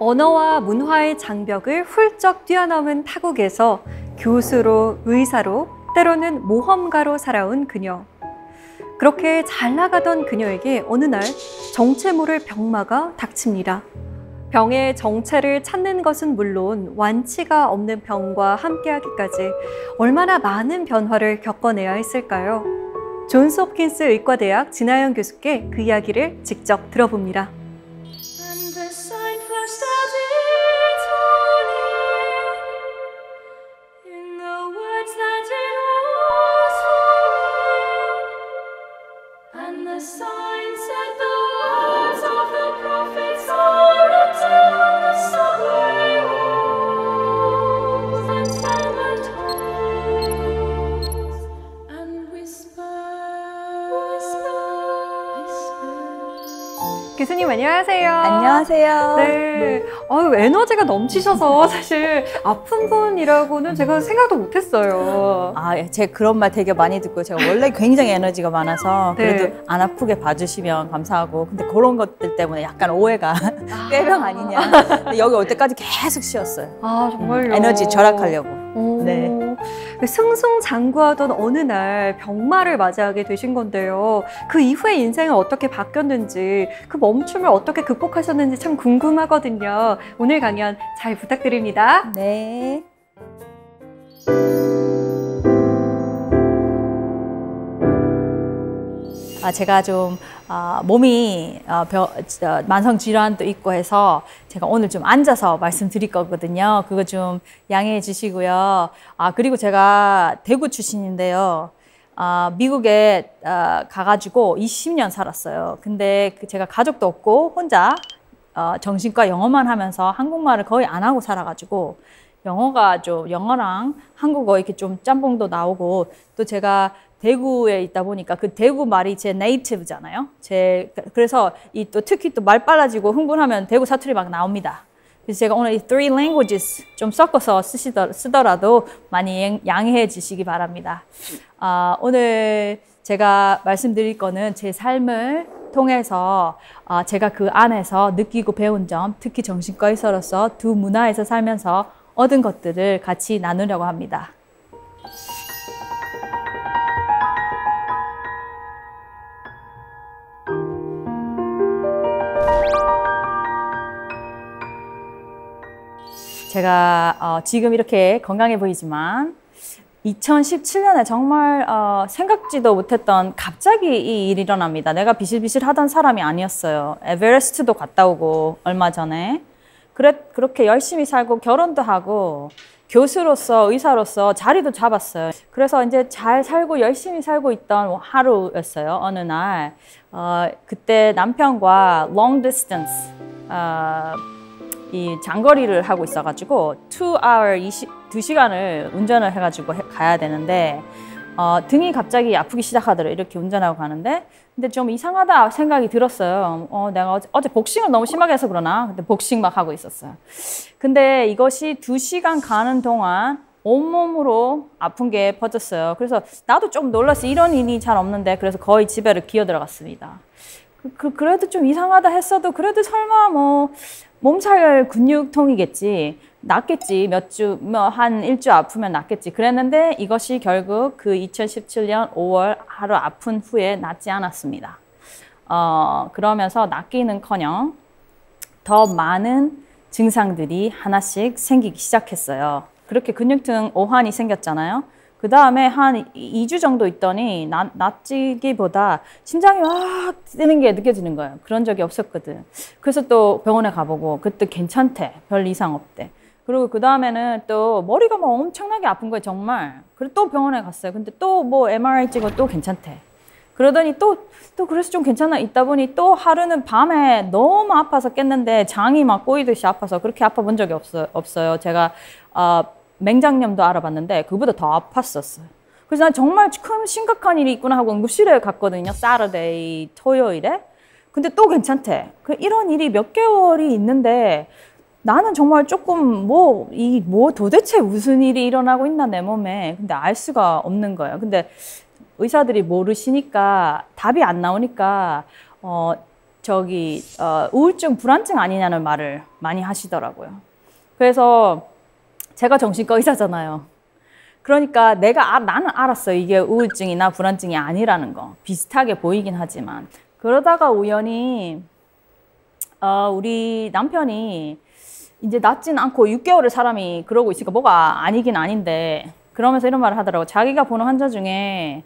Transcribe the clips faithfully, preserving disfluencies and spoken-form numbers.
언어와 문화의 장벽을 훌쩍 뛰어넘은 타국에서 교수로, 의사로, 때로는 모험가로 살아온 그녀. 그렇게 잘 나가던 그녀에게 어느 날 정체 모를 병마가 닥칩니다. 병의 정체를 찾는 것은 물론 완치가 없는 병과 함께하기까지 얼마나 많은 변화를 겪어내야 했을까요? 존스홉킨스 의과대학 지나영 교수께 그 이야기를 직접 들어봅니다. 교수님 안녕하세요. 안녕하세요. 네. 아유, 에너지가 넘치셔서 사실 아픈 분이라고는 제가 생각도 못했어요. 아, 제 그런 말 되게 많이 듣고 제가 원래 굉장히 에너지가 많아서 그래도 네. 안 아프게 봐주시면 감사하고 근데 그런 것들 때문에 약간 오해가 꾀병 아니냐. 근데 여기 올 때까지 계속 쉬었어요. 아 정말요. 음, 에너지 절약하려고. 오. 네. 승승장구하던 어느 날 병마를 맞이하게 되신 건데요. 그 이후에 인생은 어떻게 바뀌었는지, 그 멈춤을 어떻게 극복하셨는지 참 궁금하거든요. 오늘 강연 잘 부탁드립니다. 네. 아, 제가 좀 어, 몸이 어, 벼, 어, 만성 질환도 있고 해서 제가 오늘 좀 앉아서 말씀드릴 거거든요. 그거 좀 양해해 주시고요. 아 그리고 제가 대구 출신인데요. 아, 미국에 어, 가가지고 이십 년 살았어요. 근데 제가 가족도 없고 혼자 어, 정신과 영어만 하면서 한국말을 거의 안 하고 살아가지고. 영어가 좀 영어랑 한국어 이렇게 좀 짬뽕도 나오고 또 제가 대구에 있다 보니까 그 대구 말이 제 네이티브잖아요. 제 그래서 이 또 특히 또 말 빨라지고 흥분하면 대구 사투리 막 나옵니다. 그래서 제가 오늘 이 three languages 좀 섞어서 쓰시더 쓰더라도 많이 양해해 주시기 바랍니다. 아, 오늘 제가 말씀드릴 거는 제 삶을 통해서 아, 제가 그 안에서 느끼고 배운 점, 특히 정신과 의사로서 두 문화에서 살면서 얻은 것들을 같이 나누려고 합니다. 제가 어, 지금 이렇게 건강해 보이지만 이천십칠 년에 정말 어, 생각지도 못했던 갑자기 이 일이 일어납니다. 내가 비실비실하던 사람이 아니었어요. 에베레스트도 갔다 오고 얼마 전에 그래, 그렇게 열심히 살고 결혼도 하고 교수로서 의사로서 자리도 잡았어요. 그래서 이제 잘 살고 열심히 살고 있던 하루였어요. 어느 날 어, 그때 남편과 long distance 어, 이 장거리를 하고 있어가지고 두 시간을 운전을 해가지고 해, 가야 되는데 어, 등이 갑자기 아프기 시작하더래요. 이렇게 운전하고 가는데 근데 좀 이상하다 생각이 들었어요. 어, 내가 어제, 어제 복싱을 너무 심하게 해서 그러나? 근데 복싱 막 하고 있었어요. 근데 이것이 두 시간 가는 동안 온몸으로 아픈 게 퍼졌어요. 그래서 나도 좀 놀랐어요. 이런 일이 잘 없는데 그래서 거의 집에를 기어 들어갔습니다. 그, 그, 그래도 좀 이상하다 했어도 그래도 설마 뭐 몸살 근육통이겠지. 낫겠지. 몇 주, 뭐 한 일주 아프면 낫겠지. 그랬는데 이것이 결국 그 이천십칠 년 오월 하루 아픈 후에 낫지 않았습니다. 어, 그러면서 낫기는커녕 더 많은 증상들이 하나씩 생기기 시작했어요. 그렇게 근육통 오한이 생겼잖아요. 그 다음에 한 이 주 정도 있더니 나, 낫지기보다 심장이 확 뛰는 게 느껴지는 거예요. 그런 적이 없었거든. 그래서 또 병원에 가보고 그때 괜찮대. 별 이상 없대. 그리고 그 다음에는 또 머리가 막 엄청나게 아픈 거예요. 정말. 그리고 또 병원에 갔어요. 근데 또 뭐 엠알아이 찍어 또 괜찮대. 그러더니 또, 또 그래서 좀 괜찮아 있다 보니 또 하루는 밤에 너무 아파서 깼는데 장이 막 꼬이듯이 아파서 그렇게 아파 본 적이 없어, 없어요. 제가 어, 맹장염도 알아봤는데 그보다 더 아팠었어요. 그래서 난 정말 큰 심각한 일이 있구나 하고 응급실에 갔거든요. 사르데이, 토요일에. 근데 또 괜찮대. 그 이런 일이 몇 개월이 있는데 나는 정말 조금 뭐, 이 뭐 도대체 무슨 일이 일어나고 있나 내 몸에. 근데 알 수가 없는 거예요. 근데 의사들이 모르시니까 답이 안 나오니까 어, 저기 어, 우울증, 불안증 아니냐는 말을 많이 하시더라고요. 그래서 제가 정신과 의사잖아요. 그러니까 내가 아, 나는 알았어요. 이게 우울증이나 불안증이 아니라는 거. 비슷하게 보이긴 하지만. 그러다가 우연히 어, 우리 남편이 이제 낫진 않고 육 개월을 사람이 그러고 있으니까 뭐가 아니긴 아닌데, 그러면서 이런 말을 하더라고요. 자기가 보는 환자 중에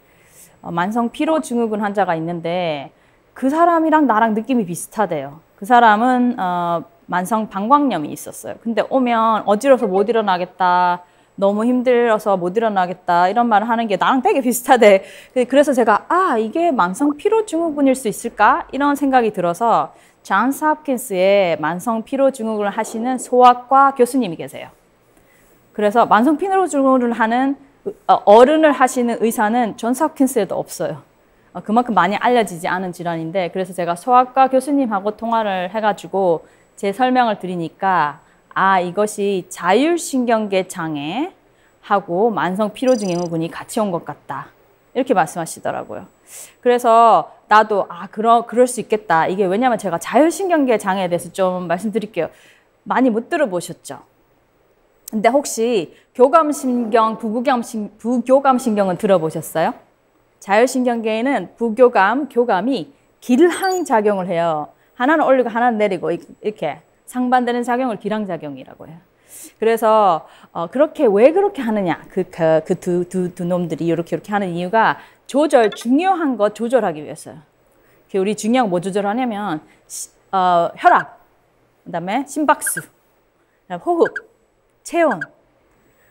만성 피로 증후군 환자가 있는데 그 사람이랑 나랑 느낌이 비슷하대요. 그 사람은 어, 만성 방광염이 있었어요. 근데 오면 어지러워서 못 일어나겠다, 너무 힘들어서 못 일어나겠다 이런 말을 하는 게 나랑 되게 비슷하대. 그래서 제가 아, 이게 만성 피로 증후군일 수 있을까? 이런 생각이 들어서 존스 홉킨스의 만성 피로 증후군을 하시는 소아과 교수님이 계세요. 그래서 만성 피로 증후군을 하는 어른을 하시는 의사는 존스 홉킨스에도 없어요. 그만큼 많이 알려지지 않은 질환인데, 그래서 제가 소아과 교수님하고 통화를 해가지고 제 설명을 드리니까 아, 이것이 자율신경계 장애하고 만성 피로 증후군이 같이 온 것 같다, 이렇게 말씀하시더라고요. 그래서 나도 아, 그러, 그럴 수 있겠다. 이게 왜냐면 제가 자율신경계 장애에 대해서 좀 말씀드릴게요. 많이 못 들어보셨죠? 근데 혹시 교감신경, 부교감신, 부교감신경은 들어보셨어요? 자율신경계에는 부교감, 교감이 길항작용을 해요. 하나는 올리고 하나는 내리고 이렇게 상반되는 작용을 길항작용이라고 해요. 그래서 어, 그렇게 왜 그렇게 하느냐, 그 그 두 두 두 놈들이 이렇게 이렇게 하는 이유가 조절, 중요한 거 조절하기 위해서요. 우리 중요한 거 뭐 조절하냐면 시, 어, 혈압, 그다음에 심박수, 그다음에 호흡, 체온,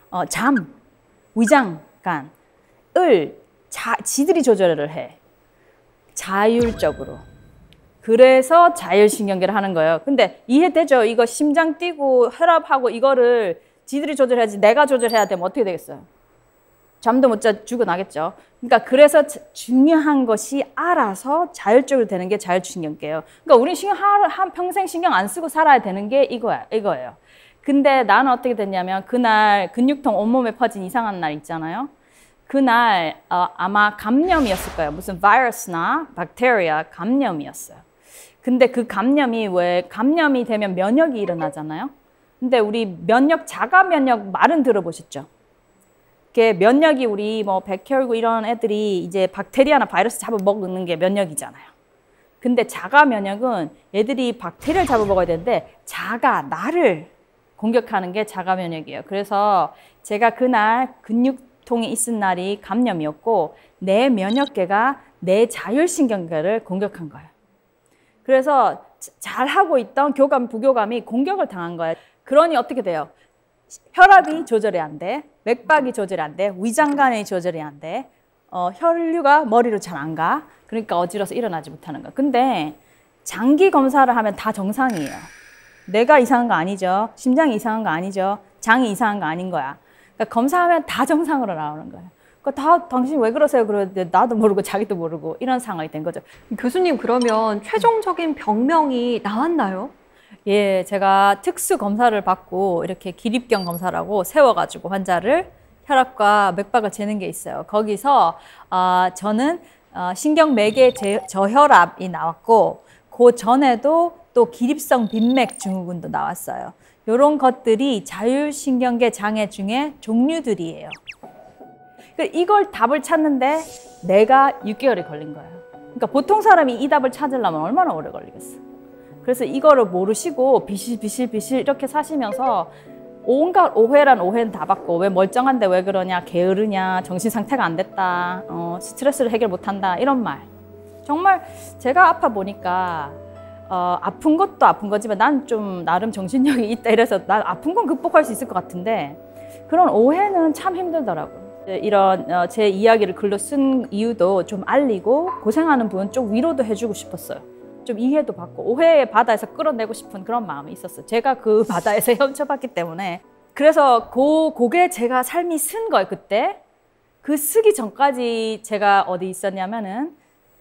어, 잠, 위장관을 자, 지들이 조절을 해, 자율적으로. 그래서 자율신경계를 하는 거예요. 근데 이해되죠? 이거 심장 뛰고 혈압하고 이거를 지들이 조절해야지 내가 조절해야 되면 어떻게 되겠어요? 잠도 못 자 죽어나겠죠. 그러니까 그래서 중요한 것이 알아서 자율적으로 되는 게 자율신경계예요. 그러니까 우리 신경 한 평생 신경 안 쓰고 살아야 되는 게 이거야, 이거예요. 근데 나는 어떻게 됐냐면 그날 근육통 온몸에 퍼진 이상한 날 있잖아요. 그날 어, 아마 감염이었을 거예요. 무슨 바이러스나 박테리아 감염이었어요. 근데 그 감염이 왜 감염이 되면 면역이 일어나잖아요. 근데 우리 면역, 자가 면역 말은 들어보셨죠? 그게 면역이 우리 뭐 백혈구 이런 애들이 이제 박테리아나 바이러스 잡아먹는 게 면역이잖아요. 근데 자가 면역은 얘들이 박테리아를 잡아먹어야 되는데 자가, 나를 공격하는 게 자가 면역이에요. 그래서 제가 그날 근육통이 있은 날이 감염이었고 내 면역계가 내 자율신경계를 공격한 거예요. 그래서 잘하고 있던 교감, 부교감이 공격을 당한 거예요. 그러니 어떻게 돼요? 혈압이 조절이 안 돼, 맥박이 조절이 안 돼, 위장관이 조절이 안 돼, 어, 혈류가 머리로 잘 안 가. 그러니까 어지러워서 일어나지 못하는 거예요. 근데 장기 검사를 하면 다 정상이에요. 뇌가 이상한 거 아니죠. 심장이 이상한 거 아니죠. 장이 이상한 거 아닌 거야. 그러니까 검사하면 다 정상으로 나오는 거예요. 그러니까 다 당신 왜 그러세요? 그러는데 나도 모르고 자기도 모르고 이런 상황이 된 거죠. 교수님, 그러면 최종적인 병명이 나왔나요? 예, 제가 특수 검사를 받고 이렇게 기립경 검사라고 세워가지고 환자를 혈압과 맥박을 재는 게 있어요. 거기서 어, 저는 어, 신경매개 저혈압이 나왔고 그 전에도 또 기립성 빈맥 증후군도 나왔어요. 이런 것들이 자율신경계 장애 중에 종류들이에요. 이걸 답을 찾는데 내가 육 개월이 걸린 거예요. 그러니까 보통 사람이 이 답을 찾으려면 얼마나 오래 걸리겠어. 그래서 이거를 모르시고 비실비실비실 이렇게 사시면서 온갖 오해란 오해는 다 받고, 왜 멀쩡한데 왜 그러냐, 게으르냐, 정신 상태가 안 됐다, 어, 스트레스를 해결 못한다, 이런 말. 정말 제가 아파 보니까 어, 아픈 것도 아픈 거지만 난 좀 나름 정신력이 있다 이래서 난 아픈 건 극복할 수 있을 것 같은데 그런 오해는 참 힘들더라고요. 이런 제 이야기를 글로 쓴 이유도 좀 알리고 고생하는 분 좀 위로도 해주고 싶었어요. 좀 이해도 받고 오해의 바다에서 끌어내고 싶은 그런 마음이 있었어요. 제가 그 바다에서 헤엄쳐봤기 때문에. 그래서 그, 그게 제가 삶이 쓴 거예요. 그때 그 쓰기 전까지 제가 어디 있었냐면은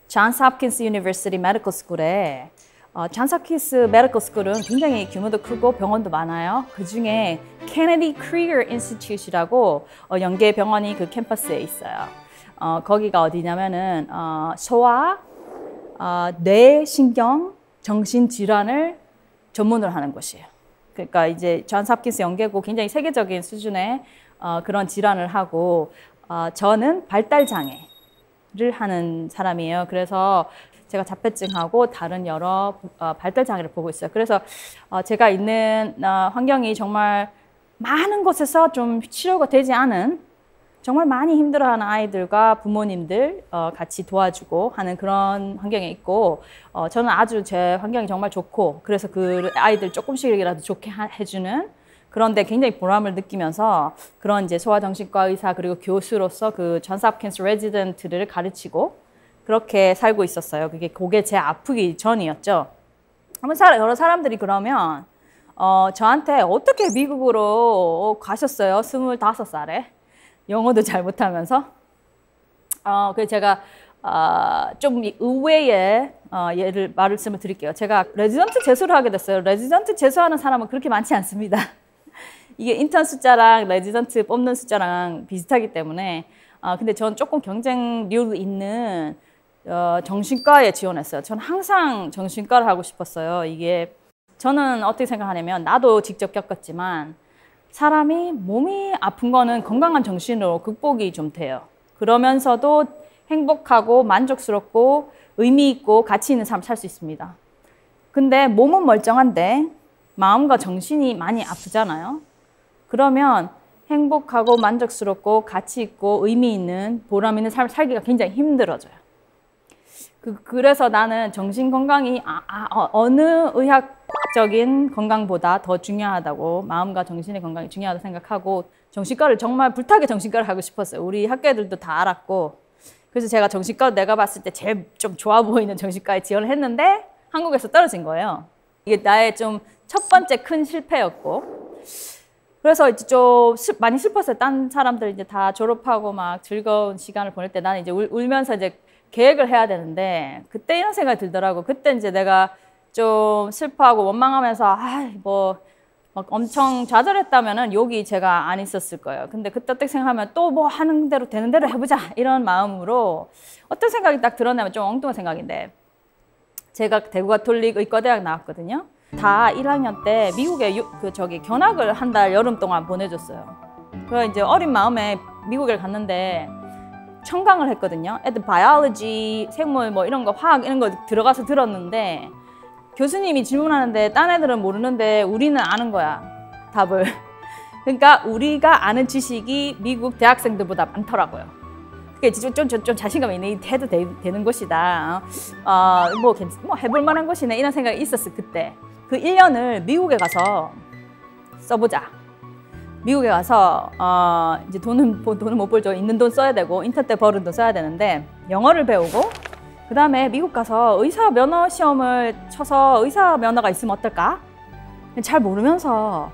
존스 홉킨스 유니버시티 메디컬 스쿨에, 어, 존스 홉킨스 메디컬 스쿨은 굉장히 규모도 크고 병원도 많아요. 그 중에 케네디 크리거 인스티튜트라고 어, 연계 병원이 그 캠퍼스에 있어요. 어, 거기가 어디냐면은 어, 소아, 아, 뇌신경 정신질환을 전문으로 하는 곳이에요. 그러니까 이제 존스홉킨스 연계고 굉장히 세계적인 수준의 어, 그런 질환을 하고, 어, 저는 발달장애를 하는 사람이에요. 그래서 제가 자폐증하고 다른 여러 어, 발달장애를 보고 있어요. 그래서 어, 제가 있는 어, 환경이 정말 많은 곳에서 좀 치료가 되지 않은, 정말 많이 힘들어하는 아이들과 부모님들 어, 같이 도와주고 하는 그런 환경에 있고, 어, 저는 아주 제 환경이 정말 좋고, 그래서 그 아이들 조금씩이라도 좋게 하, 해주는, 그런데 굉장히 보람을 느끼면서 그런 이제 소아정신과 의사 그리고 교수로서 그 존스홉킨스 레지던트를 가르치고 그렇게 살고 있었어요. 그게 그게 제 아프기 전이었죠. 여러 사람들이 그러면 어, 저한테 어떻게 미국으로 가셨어요? 스물다섯 살에. 영어도 잘 못하면서. 어, 그래서 제가 어, 좀 의외의 어, 예를 말씀을 드릴게요. 제가 레지던트 재수를 하게 됐어요. 레지던트 재수하는 사람은 그렇게 많지 않습니다. 이게 인턴 숫자랑 레지던트 뽑는 숫자랑 비슷하기 때문에. 어, 근데 전 조금 경쟁률 있는 어, 정신과에 지원했어요. 전 항상 정신과를 하고 싶었어요. 이게 저는 어떻게 생각하냐면, 나도 직접 겪었지만 사람이 몸이 아픈 거는 건강한 정신으로 극복이 좀 돼요. 그러면서도 행복하고 만족스럽고 의미 있고 가치 있는 삶을 살 수 있습니다. 근데 몸은 멀쩡한데 마음과 정신이 많이 아프잖아요. 그러면 행복하고 만족스럽고 가치 있고 의미 있는 보람 있는 삶을 살기가 굉장히 힘들어져요. 그, 그래서 나는 정신건강이 아, 아, 어느 의학적인 건강보다 더 중요하다고, 마음과 정신의 건강이 중요하다고 생각하고, 정신과를 정말 불타게 정신과를 하고 싶었어요. 우리 학교 애들도 다 알았고. 그래서 제가 정신과, 내가 봤을 때 제일 좀 좋아 보이는 정신과에 지원을 했는데 한국에서 떨어진 거예요. 이게 나의 좀 첫 번째 큰 실패였고, 그래서 이제 좀 많이 슬펐어요. 딴 사람들 이제 다 졸업하고 막 즐거운 시간을 보낼 때 나는 이제 울, 울면서 이제 계획을 해야 되는데, 그때 이런 생각이 들더라고. 그때 이제 내가 좀 슬퍼하고 원망하면서, 아, 뭐, 막 엄청 좌절했다면은 여기 제가 안 있었을 거예요. 근데 그때 어떻게 생각하면 또 뭐 하는 대로 되는 대로 해보자, 이런 마음으로. 어떤 생각이 딱 들었냐면, 좀 엉뚱한 생각인데, 제가 대구가톨릭 의과대학 나왔거든요. 다 일 학년 때 미국에 유, 그 저기 견학을 한 달 여름 동안 보내줬어요. 그래서 이제 어린 마음에 미국에 갔는데 청강을 했거든요. 애들 바이올로지, 생물 뭐 이런 거, 화학 이런 거 들어가서 들었는데, 교수님이 질문하는데 딴 애들은 모르는데 우리는 아는 거야, 답을. 그러니까 우리가 아는 지식이 미국 대학생들보다 많더라고요. 그게 좀, 좀, 좀, 좀 자신감이 있네, 해도 되, 되는 것이다. 어, 뭐, 뭐 해볼 만한 것이네, 이런 생각이 있었어, 그때. 그 일 년을 미국에 가서 써보자. 미국에 가서 어, 이제 돈은, 돈은 못 벌죠. 있는 돈 써야 되고, 인턴 때 벌은 돈 써야 되는데, 영어를 배우고, 그 다음에 미국 가서 의사 면허 시험을 쳐서 의사 면허가 있으면 어떨까? 잘 모르면서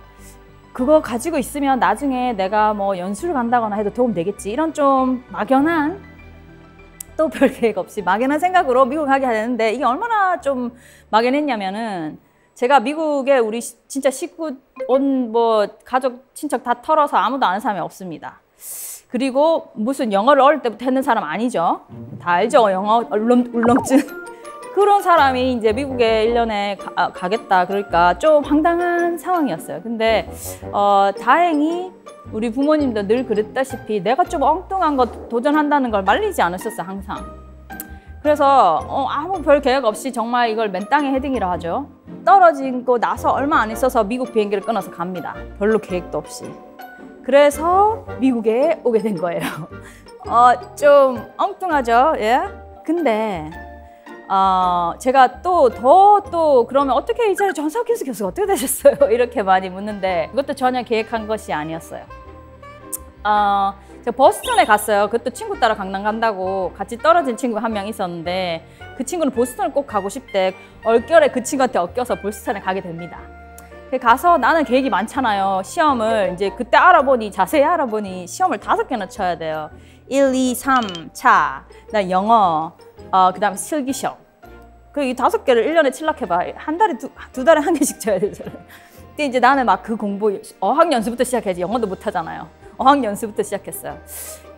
그거 가지고 있으면 나중에 내가 뭐 연수를 간다거나 해도 도움 되겠지, 이런 좀 막연한, 또 별 계획 없이 막연한 생각으로 미국 가게 되는데, 이게 얼마나 좀 막연했냐면은, 제가 미국에 우리 진짜 식구, 온 뭐 가족, 친척 다 털어서 아무도 아는 사람이 없습니다. 그리고 무슨 영어를 어릴 때부터 했는 사람 아니죠. 다 알죠, 영어 울렁, 울렁증. 그런 사람이 이제 미국에 일 년에 가, 가겠다. 그러니까 좀 황당한 상황이었어요. 근데 어, 다행히 우리 부모님도 늘 그랬다시피 내가 좀 엉뚱한 거 도전한다는 걸 말리지 않으셨어요, 항상. 그래서 어, 아무 별 계획 없이 정말 이걸 맨땅에 헤딩이라 하죠. 떨어지고 나서 얼마 안 있어서 미국 비행기를 끊어서 갑니다. 별로 계획도 없이. 그래서 미국에 오게 된 거예요. 어, 좀 엉뚱하죠? 예? 근데 어, 제가 또 더 또 그러면 어떻게 이제 존스홉킨스 교수가 어떻게 되셨어요? 이렇게 많이 묻는데, 그것도 전혀 계획한 것이 아니었어요. 어, 제가 버스턴에 갔어요. 그것도 친구 따라 강남 간다고. 같이 떨어진 친구 한 명 있었는데, 그 친구는 보스턴을 꼭 가고 싶대. 얼결에 그 친구한테 엮여서 보스턴에 가게 됩니다. 가서 나는 계획이 많잖아요. 시험을 이제 그때 알아보니, 자세히 알아보니 시험을 다섯 개나 쳐야 돼요. 일, 이, 삼 차, 그다음 영어, 어, 그 다음에 실기시험. 그 이 다섯 개를 일 년에 칠락해봐. 한 달에 두, 두 달에 한 개씩 쳐야 되잖아요. 근데 이제 나는 막 그 공부, 어학연수부터 시작해야지. 영어도 못하잖아요. 어학연수부터 시작했어요.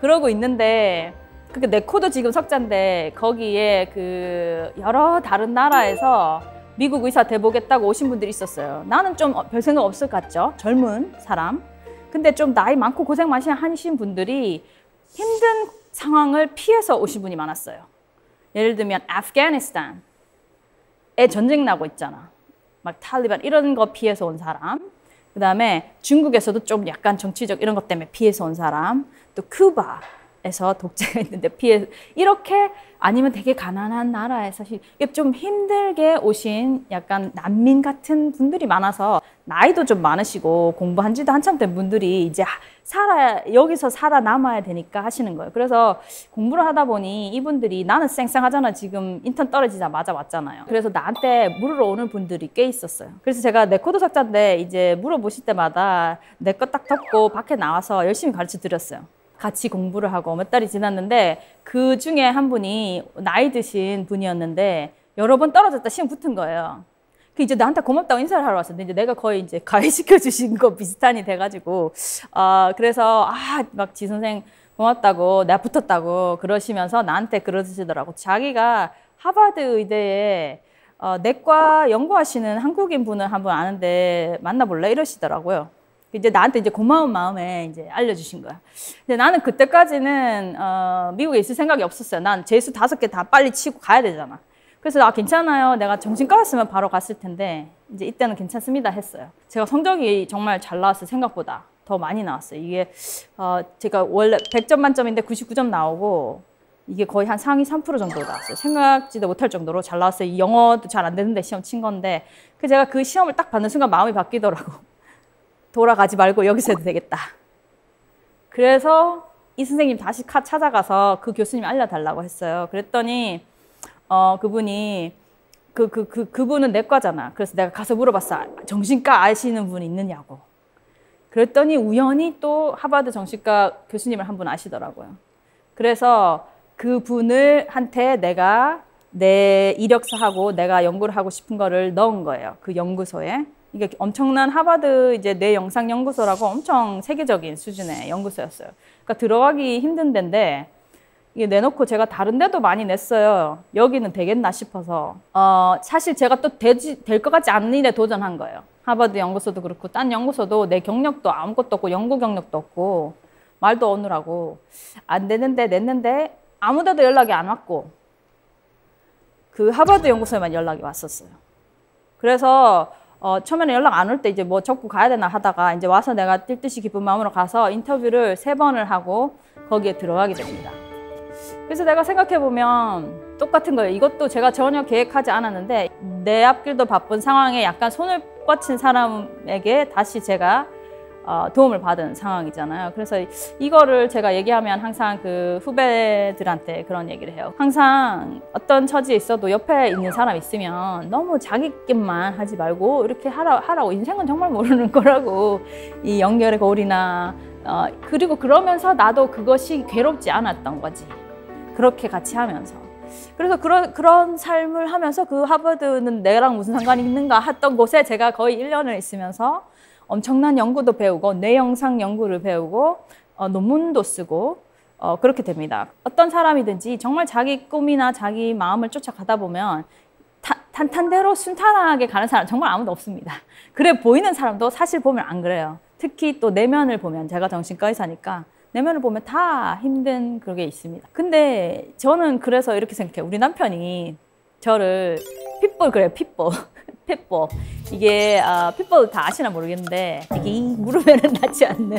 그러고 있는데 그러니까 내 코도 지금 석자인데 거기에 그 여러 다른 나라에서 미국 의사 돼보겠다고 오신 분들이 있었어요. 나는 좀 별 생각 없을 것 같죠? 젊은 사람. 근데 좀 나이 많고 고생 많이 하신 분들이 힘든 상황을 피해서 오신 분이 많았어요. 예를 들면 아프가니스탄에 전쟁 나고 있잖아. 막 탈리반 이런 거 피해서 온 사람. 그다음에 중국에서도 좀 약간 정치적 이런 것 때문에 피해서 온 사람. 또 쿠바에서 독재가 있는데 피해. 이렇게 아니면 되게 가난한 나라에서 좀 힘들게 오신 약간 난민 같은 분들이 많아서 나이도 좀 많으시고 공부한 지도 한참 된 분들이 이제 살아 여기서 살아남아야 되니까 하시는 거예요. 그래서 공부를 하다 보니 이분들이 나는 쌩쌩하잖아. 지금 인턴 떨어지자마자 왔잖아요. 그래서 나한테 물으러 오는 분들이 꽤 있었어요. 그래서 제가 내 코드 석자인데 이제 물어보실 때마다 내 거 딱 덮고 밖에 나와서 열심히 가르쳐 드렸어요. 같이 공부를 하고 몇 달이 지났는데 그 중에 한 분이 나이 드신 분이었는데 여러 번 떨어졌다 시험 붙은 거예요. 그 이제 나한테 고맙다고 인사를 하러 왔었는데 이제 내가 거의 이제 가해시켜 주신 거 비슷한이 돼가지고 아 어, 그래서 아 막 지 선생 고맙다고 내가 붙었다고 그러시면서 나한테 그러시더라고. 자기가 하버드 의대에 어, 내과 연구하시는 한국인 분을 한 분 아는데 만나볼래 이러시더라고요. 이제 나한테 이제 고마운 마음에 이제 알려주신 거야. 근데 나는 그때까지는 어, 미국에 있을 생각이 없었어요. 난 재수 다섯 개 다 빨리 치고 가야 되잖아. 그래서 아 괜찮아요. 내가 정신과였으면 바로 갔을 텐데 이제 이때는 괜찮습니다 했어요. 제가 성적이 정말 잘 나왔어요. 생각보다 더 많이 나왔어요. 이게 어, 제가 원래 백 점 만점인데 구십구 점 나오고 이게 거의 한 상위 삼 퍼센트 정도 나왔어요. 생각지도 못할 정도로 잘 나왔어요. 영어도 잘 안 되는데 시험 친 건데 그 제가 그 시험을 딱 받는 순간 마음이 바뀌더라고. 돌아가지 말고 여기서 해도 되겠다. 그래서 이 선생님 다시 찾아가서 그 교수님 알려달라고 했어요. 그랬더니 어 그분이 그 그 그 그분은 내과잖아. 그래서 내가 가서 물어봤어. 정신과 아시는 분 있느냐고. 그랬더니 우연히 또 하버드 정신과 교수님을 한 분 아시더라고요. 그래서 그 분을 한테 내가 내 이력서하고 내가 연구를 하고 싶은 거를 넣은 거예요. 그 연구소에. 이게 엄청난 하버드 이제 뇌영상연구소라고 엄청 세계적인 수준의 연구소였어요. 그러니까 들어가기 힘든 데인데 이게 내놓고 제가 다른 데도 많이 냈어요. 여기는 되겠나 싶어서 어, 사실 제가 또 되지, 될 것 같지 않은 일에 도전한 거예요. 하버드 연구소도 그렇고 딴 연구소도 내 경력도 아무것도 없고 연구 경력도 없고 말도 어눌하고 안 되는데 냈는데 아무 데도 연락이 안 왔고 그 하버드 연구소에만 연락이 왔었어요. 그래서 어, 처음에는 연락 안 올 때 이제 뭐 접고 가야 되나 하다가 이제 와서 내가 뛸 듯이 기쁜 마음으로 가서 인터뷰를 세 번을 하고 거기에 들어가게 됩니다. 그래서 내가 생각해보면 똑같은 거예요. 이것도 제가 전혀 계획하지 않았는데 내 앞길도 바쁜 상황에 약간 손을 뻗친 사람에게 다시 제가 어, 도움을 받은 상황이잖아요. 그래서 이거를 제가 얘기하면 항상 그 후배들한테 그런 얘기를 해요. 항상 어떤 처지에 있어도 옆에 있는 사람 있으면 너무 자기끼만 하지 말고 이렇게 하라, 하라고. 인생은 정말 모르는 거라고. 이 연결의 거울이나 어, 그리고 그러면서 나도 그것이 괴롭지 않았던 거지. 그렇게 같이 하면서. 그래서 그런, 그런 삶을 하면서 그 하버드는 내랑 무슨 상관이 있는가 했던 곳에 제가 거의 일 년을 있으면서 엄청난 연구도 배우고 뇌영상 연구를 배우고 어, 논문도 쓰고 어, 그렇게 됩니다. 어떤 사람이든지 정말 자기 꿈이나 자기 마음을 쫓아가다 보면 타, 탄탄대로 순탄하게 가는 사람 정말 아무도 없습니다. 그래 보이는 사람도 사실 보면 안 그래요. 특히 또 내면을 보면 제가 정신과 의사니까 내면을 보면 다 힘든 그게 있습니다. 근데 저는 그래서 이렇게 생각해요. 우리 남편이 저를 핏볼 그래요. 핏볼. 핏볼. 이게 어, 핏볼 다 아시나 모르겠는데 이게 무릎에는 닿지 않는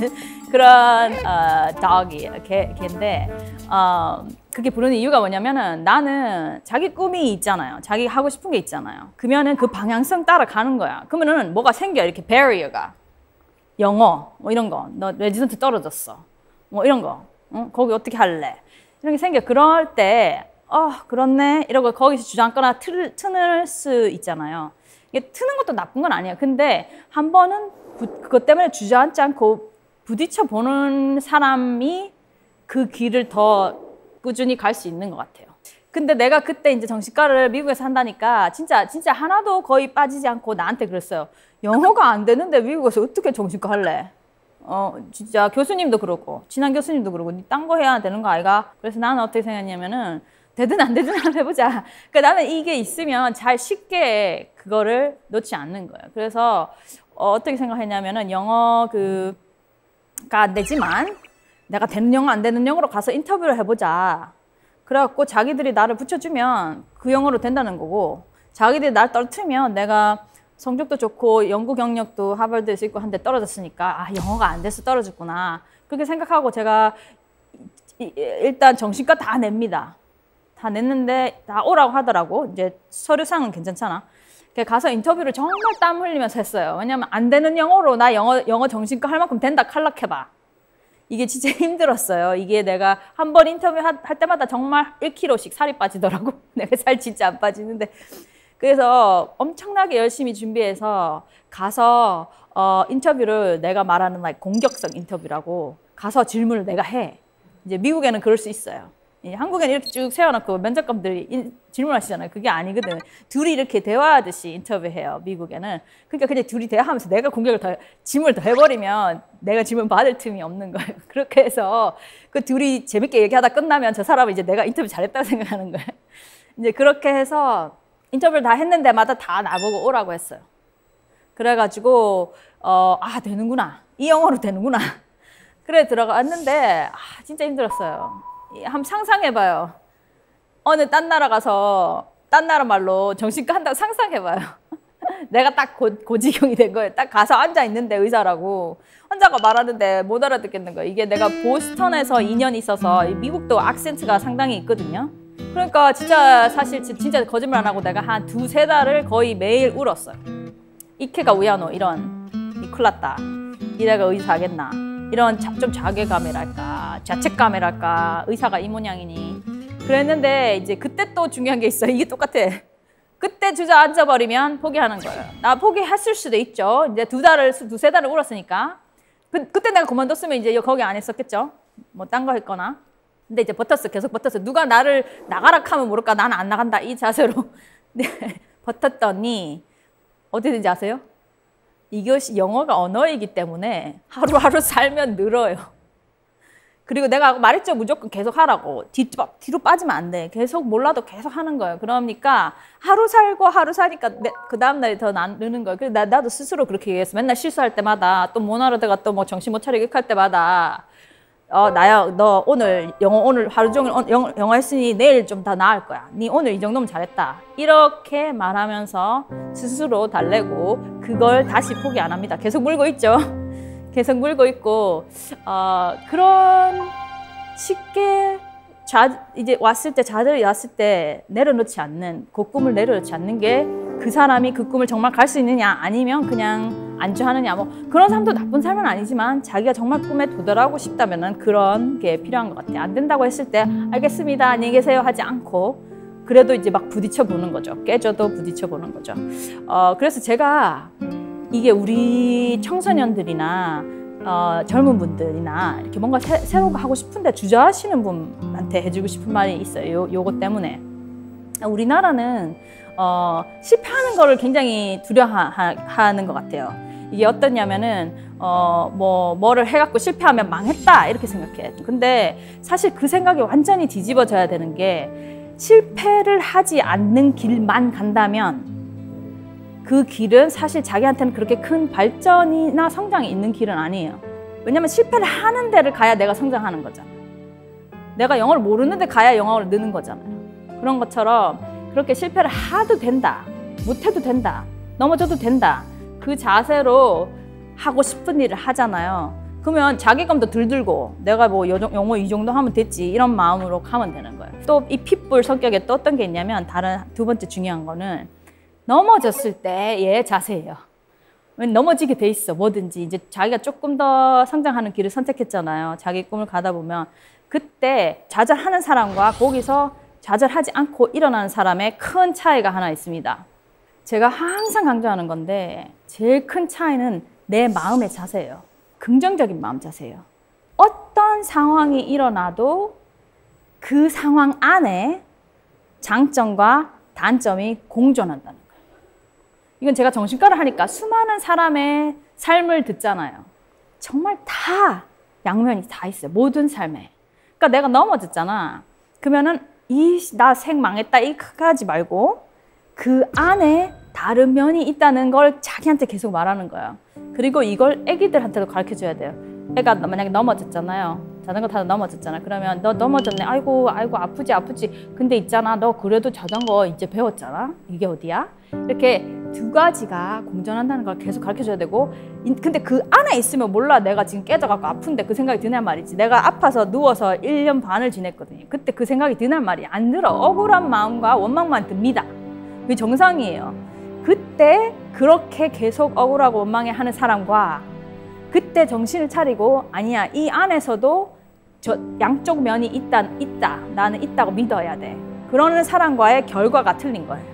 그런 어, dog이 개, 개인데 어, 그게 부르는 이유가 뭐냐면은 나는 자기 꿈이 있잖아요. 자기 하고 싶은 게 있잖아요. 그러면은 그 방향성 따라가는 거야. 그러면은 뭐가 생겨 이렇게 barrier가 영어 뭐 이런 거. 너 레지던트 떨어졌어. 뭐 이런 거. 응? 거기 어떻게 할래? 이런 게 생겨. 그럴 때 어, 그렇네 이러고 거기서 주저앉거나 틀, 트는 수 있잖아요. 이게 트는 것도 나쁜 건 아니에요. 근데 한 번은 부, 그것 때문에 주저앉지 않고 부딪혀 보는 사람이 그 길을 더 꾸준히 갈 수 있는 것 같아요. 근데 내가 그때 이제 정신과를 미국에서 한다니까 진짜 진짜 하나도 거의 빠지지 않고 나한테 그랬어요. 영어가 안 되는데 미국에서 어떻게 정신과 할래? 어 진짜 교수님도 그렇고 친한 교수님도 그렇고 딴 거 해야 되는 거 아이가? 그래서 나는 어떻게 생각했냐면은 되든 안 되든 한번 해보자. 그러니까 나는 이게 있으면 잘 쉽게 그거를 놓지 않는 거예요. 그래서 어, 어떻게 생각했냐면은 영어 그가 내지만 내가 되는 영어 안 되는 영어로 가서 인터뷰를 해보자. 그래갖고 자기들이 나를 붙여주면 그 영어로 된다는 거고, 자기들이 날 떨어뜨리면 내가 성적도 좋고 연구 경력도 하버드에서 있고 한데 떨어졌으니까 아 영어가 안 돼서 떨어졌구나 그렇게 생각하고 제가 일단 정신과 다 냅니다. 다 냈는데 다 오라고 하더라고. 이제 서류상은 괜찮잖아. 가서 인터뷰를 정말 땀 흘리면서 했어요. 왜냐면 안 되는 영어로 나 영어, 영어 정신과 할 만큼 된다 칼락해봐. 이게 진짜 힘들었어요. 이게 내가 한 번 인터뷰 할 때마다 정말 일 킬로그램씩 살이 빠지더라고. 내가 살 진짜 안 빠지는데. 그래서 엄청나게 열심히 준비해서 가서 어, 인터뷰를 내가 말하는 like 공격성 인터뷰라고 가서 질문을 내가 해. 이제 미국에는 그럴 수 있어요. 한국에는 이렇게 쭉 세워놓고 면접관들이 인, 질문하시잖아요. 그게 아니거든. 둘이 이렇게 대화하듯이 인터뷰해요. 미국에는. 그러니까 그냥 둘이 대화하면서 내가 공격을 더 질문을 더 해버리면 내가 질문 받을 틈이 없는 거예요. 그렇게 해서 그 둘이 재밌게 얘기하다 끝나면 저 사람은 이제 내가 인터뷰 잘했다고 생각하는 거예요. 이제 그렇게 해서 인터뷰를 다 했는 데마다 다 나보고 오라고 했어요. 그래가지고 어, 아 되는구나. 이 영어로 되는구나. 그래 들어갔는데 아, 진짜 힘들었어요. 한번 상상해봐요. 어느 딴 나라 가서 딴 나라 말로 정신과 한다고 상상해봐요. 내가 딱 고, 고지경이 된 거예요. 딱 가서 앉아있는데 의사라고. 환자가 말하는데 못 알아듣겠는 거예요. 이게 내가 보스턴에서 이 년 있어서 미국도 악센트가 상당히 있거든요. 그러니까 진짜 사실 진짜 거짓말 안 하고 내가 한 두세 달을 거의 매일 울었어요. 이케가 우야노 이런 이클났다 이래가 의사겠나 이런 좀 자괴감이랄까 자책감이랄까 의사가 이 모양이니 그랬는데 이제 그때 또 중요한 게 있어요. 이게 똑같아. 그때 주저앉아 버리면 포기하는 거예요. 나 포기했을 수도 있죠. 이제 두 달을 두세 달을 울었으니까 그, 그때 내가 그만뒀으면 이제 거기 안 했었겠죠. 뭐 딴 거 했거나. 근데 이제 버텼어. 계속 버텼어. 누가 나를 나가라 하면 모를까. 나는 안 나간다. 이 자세로 네, 버텼더니 어떻게 되는지 아세요? 이것이 영어가 언어이기 때문에 하루하루 살면 늘어요. 그리고 내가 말했죠. 무조건 계속 하라고. 뒤, 뒤로 빠지면 안 돼. 계속 몰라도 계속 하는 거예요. 그러니까 하루 살고 하루 사니까 그 다음 날이 더 느는 거예요. 그래서 나, 나도 스스로 그렇게 얘기했어. 맨날 실수할 때마다 또 못 알아다가 또 뭐 정신 못 차리게 할 때마다 어 나야 너 오늘 영어 오늘 하루 종일 영어, 영어 했으니 내일 좀 더 나을 거야. 니 오늘 이 정도면 잘했다. 이렇게 말하면서 스스로 달래고 그걸 다시 포기 안 합니다. 계속 물고 있죠. 계속 물고 있고 어 그런 쉽게 좌, 이제 왔을 때 좌절이 왔을 때 내려놓지 않는 그 꿈을 내려놓지 않는 게 그 사람이 그 꿈을 정말 갈 수 있느냐 아니면 그냥 안주하느냐 뭐 그런 사람도 나쁜 삶은 아니지만 자기가 정말 꿈에 도달하고 싶다면은 그런 게 필요한 것 같아요. 안 된다고 했을 때 알겠습니다 안녕히 계세요 하지 않고 그래도 이제 막 부딪혀 보는 거죠. 깨져도 부딪혀 보는 거죠. 어 그래서 제가 이게 우리 청소년들이나 어 젊은 분들이나 이렇게 뭔가 새, 새로운 거 하고 싶은데 주저하시는 분한테 해주고 싶은 말이 있어요. 요, 요거 때문에 우리나라는 어, 실패하는 거를 굉장히 두려워하는 것 같아요. 이게 어떠냐면은 어, 뭐 뭐를 해갖고 실패하면 망했다 이렇게 생각해. 근데 사실 그 생각이 완전히 뒤집어져야 되는 게 실패를 하지 않는 길만 간다면 그 길은 사실 자기한테는 그렇게 큰 발전이나 성장이 있는 길은 아니에요. 왜냐면 실패를 하는 데를 가야 내가 성장하는 거잖아. 내가 영어를 모르는데 가야 영어를 느는 거잖아요. 그런 것처럼 그렇게 실패를 하도 된다, 못해도 된다, 넘어져도 된다 그 자세로 하고 싶은 일을 하잖아요. 그러면 자괴감도 덜 들고 내가 뭐 영어 이 정도 하면 됐지 이런 마음으로 하면 되는 거예요. 또 이 핏불 성격에 또 어떤 게 있냐면 다른 두 번째 중요한 거는 넘어졌을 때의 자세예요. 넘어지게 돼 있어 뭐든지. 이제 자기가 조금 더 성장하는 길을 선택했잖아요. 자기 꿈을 가다 보면 그때 좌절하는 사람과 거기서 좌절하지 않고 일어나는 사람의 큰 차이가 하나 있습니다. 제가 항상 강조하는 건데 제일 큰 차이는 내 마음의 자세예요. 긍정적인 마음 자세예요. 어떤 상황이 일어나도 그 상황 안에 장점과 단점이 공존한다는 거예요. 이건 제가 정신과를 하니까 수많은 사람의 삶을 듣잖아요. 정말 다 양면이 다 있어요. 모든 삶에. 그러니까 내가 넘어졌잖아. 그러면은 이 나 생망했다 이까지 말고 그 안에 다른 면이 있다는 걸 자기한테 계속 말하는 거야. 그리고 이걸 애기들한테도 가르쳐줘야 돼요. 애가 만약에 넘어졌잖아요. 자전거 타다 넘어졌잖아. 그러면 너 넘어졌네. 아이고 아이고 아프지 아프지. 근데 있잖아. 너 그래도 자전거 이제 배웠잖아. 이게 어디야? 이렇게 두 가지가 공존한다는 걸 계속 가르쳐줘야 되고, 근데 그 안에 있으면 몰라. 내가 지금 깨져갖고 아픈데 그 생각이 드냐 말이지. 내가 아파서 누워서 일 년 반을 지냈거든요. 그때 그 생각이 드냐 말이야. 안 들어. 억울한 마음과 원망만 듭니다. 그게 정상이에요. 그때 그렇게 계속 억울하고 원망해 하는 사람과 그때 정신을 차리고 아니야 이 안에서도 저 양쪽 면이 있다, 있다 나는 있다고 믿어야 돼 그러는 사람과의 결과가 틀린 거예요.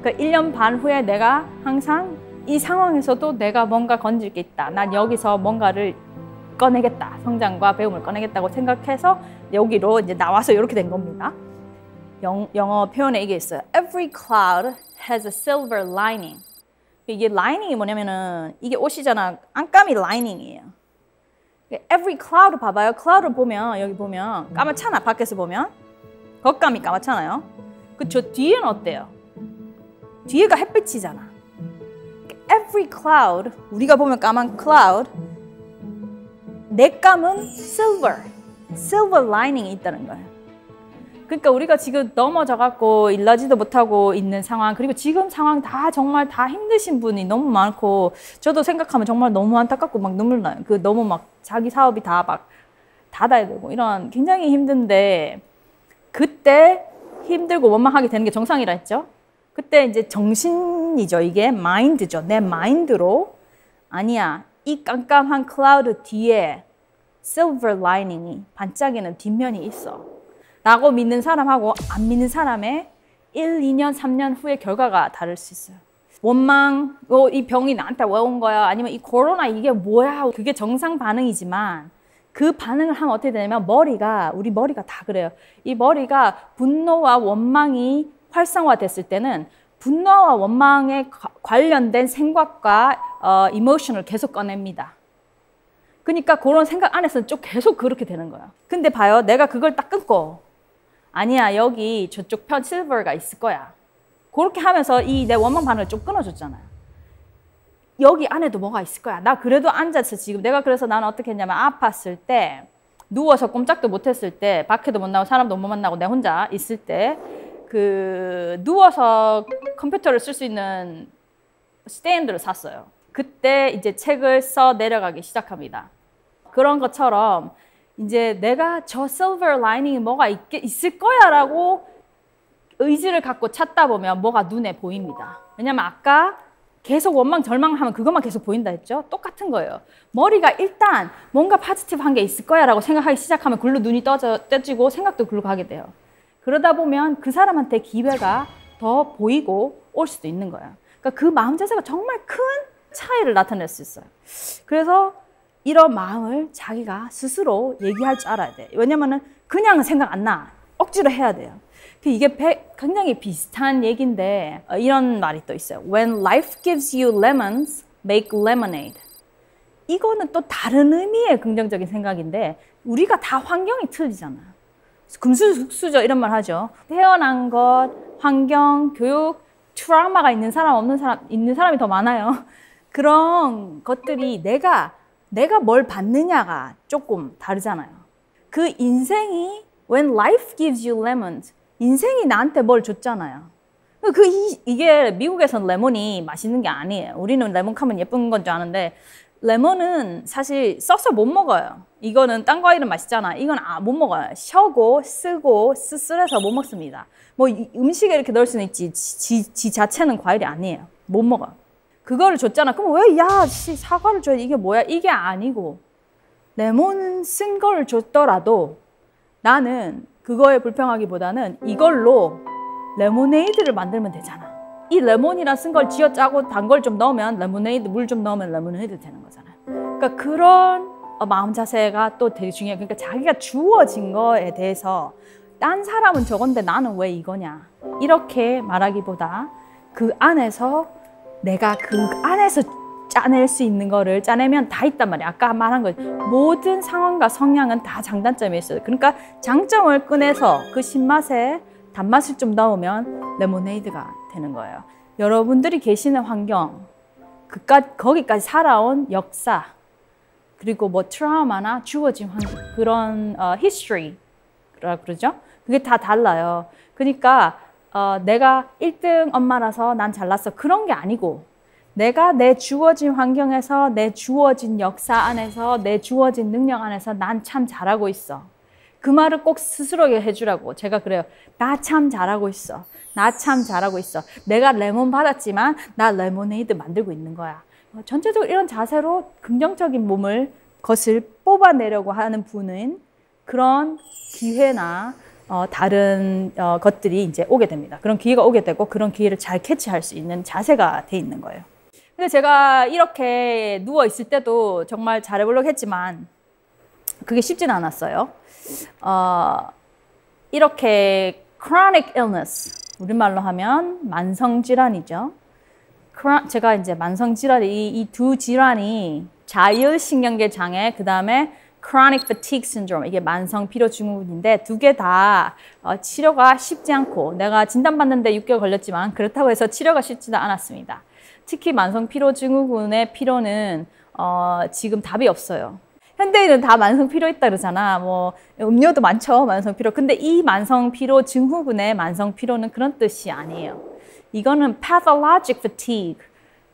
그러니까 일 년 반 후에 내가 항상 이 상황에서도 내가 뭔가 건질 게 있다. 난 여기서 뭔가를 꺼내겠다. 성장과 배움을 꺼내겠다고 생각해서 여기로 이제 나와서 이렇게 된 겁니다. 영, 영어 표현에 이게 있어요. Every cloud has a silver lining. 이게 라이닝이 뭐냐면은 이게 옷이잖아. 안감이 라이닝이에요. Every cloud 봐봐요. cloud을 보면 여기 보면 까맣잖아. 밖에서 보면 겉감이 까맣잖아요. 그 저 뒤에는 어때요? 뒤에가 햇빛이잖아. Every cloud 우리가 보면 까만 cloud 내 감은 silver, silver lining이 있다는 거예요. 그러니까 우리가 지금 넘어져갖고 일나지도 못하고 있는 상황, 그리고 지금 상황 다 정말 다 힘드신 분이 너무 많고, 저도 생각하면 정말 너무 안타깝고 막 눈물 나요. 그 너무 막 자기 사업이 다 막 닫아야 되고 이런 굉장히 힘든데, 그때 힘들고 원망하게 되는 게 정상이라 했죠. 그때 이제 정신이죠. 이게 마인드죠. 내 마인드로 아니야 이 깜깜한 클라우드 뒤에 silver lining이 반짝이는 뒷면이 있어 라고 믿는 사람하고 안 믿는 사람의 일, 이 년, 삼 년 후의 결과가 다를 수 있어요. 원망, 어, 이 병이 나한테 왜 온 거야? 아니면 이 코로나 이게 뭐야? 그게 정상 반응이지만 그 반응을 하면 어떻게 되냐면 머리가, 우리 머리가 다 그래요. 이 머리가 분노와 원망이 활성화됐을 때는 분노와 원망에 관련된 생각과 어, 이모션을 계속 꺼냅니다. 그러니까 그런 생각 안에서는 쭉 계속 그렇게 되는 거예요. 근데 봐요. 내가 그걸 딱 끊고 아니야 여기 저쪽 편 실버가 있을 거야 그렇게 하면서 이 내 원망 반응을 좀 끊어줬잖아요. 여기 안에도 뭐가 있을 거야. 나 그래도 앉아서 지금 내가 그래서 나는 어떻게 했냐면 아팠을 때 누워서 꼼짝도 못했을 때 밖에도 못 나오고 사람도 못 만나고 내 혼자 있을 때 그 누워서 컴퓨터를 쓸 수 있는 스탠드를 샀어요. 그때 이제 책을 써 내려가기 시작합니다. 그런 것처럼 이제 내가 저 silver lining이 뭐가 있겠, 있을 거야 라고 의지를 갖고 찾다 보면 뭐가 눈에 보입니다. 왜냐면 아까 계속 원망 절망하면 그것만 계속 보인다 했죠? 똑같은 거예요. 머리가 일단 뭔가 파지티브한 게 있을 거야 라고 생각하기 시작하면 글로 눈이 떠져, 떠지고 생각도 글로 가게 돼요. 그러다 보면 그 사람한테 기회가 더 보이고 올 수도 있는 거예요. 그러니까 그 마음 자세가 정말 큰 차이를 나타낼 수 있어요. 그래서 이런 마음을 자기가 스스로 얘기할 줄 알아야 돼. 왜냐면은 그냥 생각 안 나. 억지로 해야 돼요. 이게 굉장히 비슷한 얘기인데 이런 말이 또 있어요. When life gives you lemons, make lemonade. 이거는 또 다른 의미의 긍정적인 생각인데 우리가 다 환경이 틀리잖아. 금수저죠 이런 말 하죠. 태어난 것, 환경, 교육, 트라우마가 있는 사람 없는 사람 있는 사람이 더 많아요. 그런 것들이 내가 내가 뭘 받느냐가 조금 다르잖아요. 그 인생이 when life gives you lemons 인생이 나한테 뭘 줬잖아요. 그 이, 이게 미국에선 레몬이 맛있는 게 아니에요. 우리는 레몬 하면 예쁜 건 줄 아는데 레몬은 사실 써서 못 먹어요. 이거는 딴 과일은 맛있잖아. 이건 아, 못 먹어요. 셔고 쓰고 쓸쓸해서 못 먹습니다. 뭐 음식에 이렇게 넣을 수는 있지 지, 지 자체는 과일이 아니에요. 못 먹어요. 그거를 줬잖아. 그럼 왜 야 씨 사과를 줘야 이게 뭐야? 이게 아니고 레몬 쓴 걸 줬더라도 나는 그거에 불평하기보다는 이걸로 레모네이드를 만들면 되잖아. 이 레몬이라 쓴 걸 쥐어짜고 단 걸 좀 넣으면 레모네이드, 물 좀 넣으면 레모네이드 되는 거잖아요. 그러니까 그런 마음 자세가 또 되게 중요해요. 그러니까 자기가 주어진 거에 대해서 딴 사람은 저건데 나는 왜 이거냐 이렇게 말하기보다 그 안에서 내가 그 안에서 짜낼 수 있는 거를 짜내면 다 있단 말이에요. 아까 말한 거 모든 상황과 성향은 다 장단점이 있어요. 그러니까 장점을 꺼내서 그 신맛에 단맛을 좀 넣으면 레모네이드가 되는 거예요. 여러분들이 계시는 환경, 그까, 거기까지 살아온 역사, 그리고 뭐 트라우마나 주어진 환경, 그런 어, 히스토리라고 그러죠? 그게 다 달라요. 그러니까 어, 내가 일 등 엄마라서 난 잘났어, 그런 게 아니고 내가 내 주어진 환경에서, 내 주어진 역사 안에서, 내 주어진 능력 안에서 난 참 잘하고 있어. 그 말을 꼭 스스로에게 해주라고. 제가 그래요. 나 참 잘하고 있어. 나 참 잘하고 있어. 내가 레몬 받았지만 나 레모네이드 만들고 있는 거야. 전체적으로 이런 자세로 긍정적인 몸을 것을 뽑아내려고 하는 분은 그런 기회나 어, 다른 어, 것들이 이제 오게 됩니다. 그런 기회가 오게 되고 그런 기회를 잘 캐치할 수 있는 자세가 돼 있는 거예요. 근데 제가 이렇게 누워 있을 때도 정말 잘해보려고 했지만 그게 쉽진 않았어요. 어, 이렇게 chronic illness, 우리말로 하면 만성 질환이죠. 제가 이제 만성 질환이, 이 두 질환이 자율신경계 장애, 그 다음에 Chronic Fatigue Syndrome, 이게 만성 피로 증후군인데 두 개 다 어, 치료가 쉽지 않고, 내가 진단받는데 육 개월 걸렸지만 그렇다고 해서 치료가 쉽지도 않았습니다. 특히 만성 피로 증후군의 피로는 어, 지금 답이 없어요. 현대인은 다 만성 피로 있다 그러잖아. 뭐 음료도 많죠, 만성 피로. 근데 이 만성 피로 증후군의 만성 피로는 그런 뜻이 아니에요. 이거는 pathologic fatigue,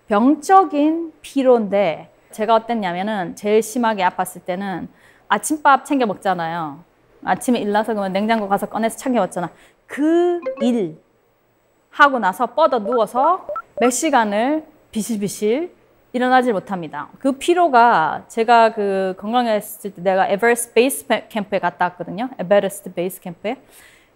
병적인 피로인데, 제가 어땠냐면은 제일 심하게 아팠을 때는 아침밥 챙겨 먹잖아요. 아침에 일나서 그러면 냉장고 가서 꺼내서 챙겨 먹잖아. 그 일 하고 나서 뻗어 누워서 몇 시간을 비실비실 일어나질 못합니다. 그 피로가, 제가 그 건강했을 때 내가 에베레스트 베이스 캠프에 갔다 왔거든요. 에베레스트 베이스 캠프에.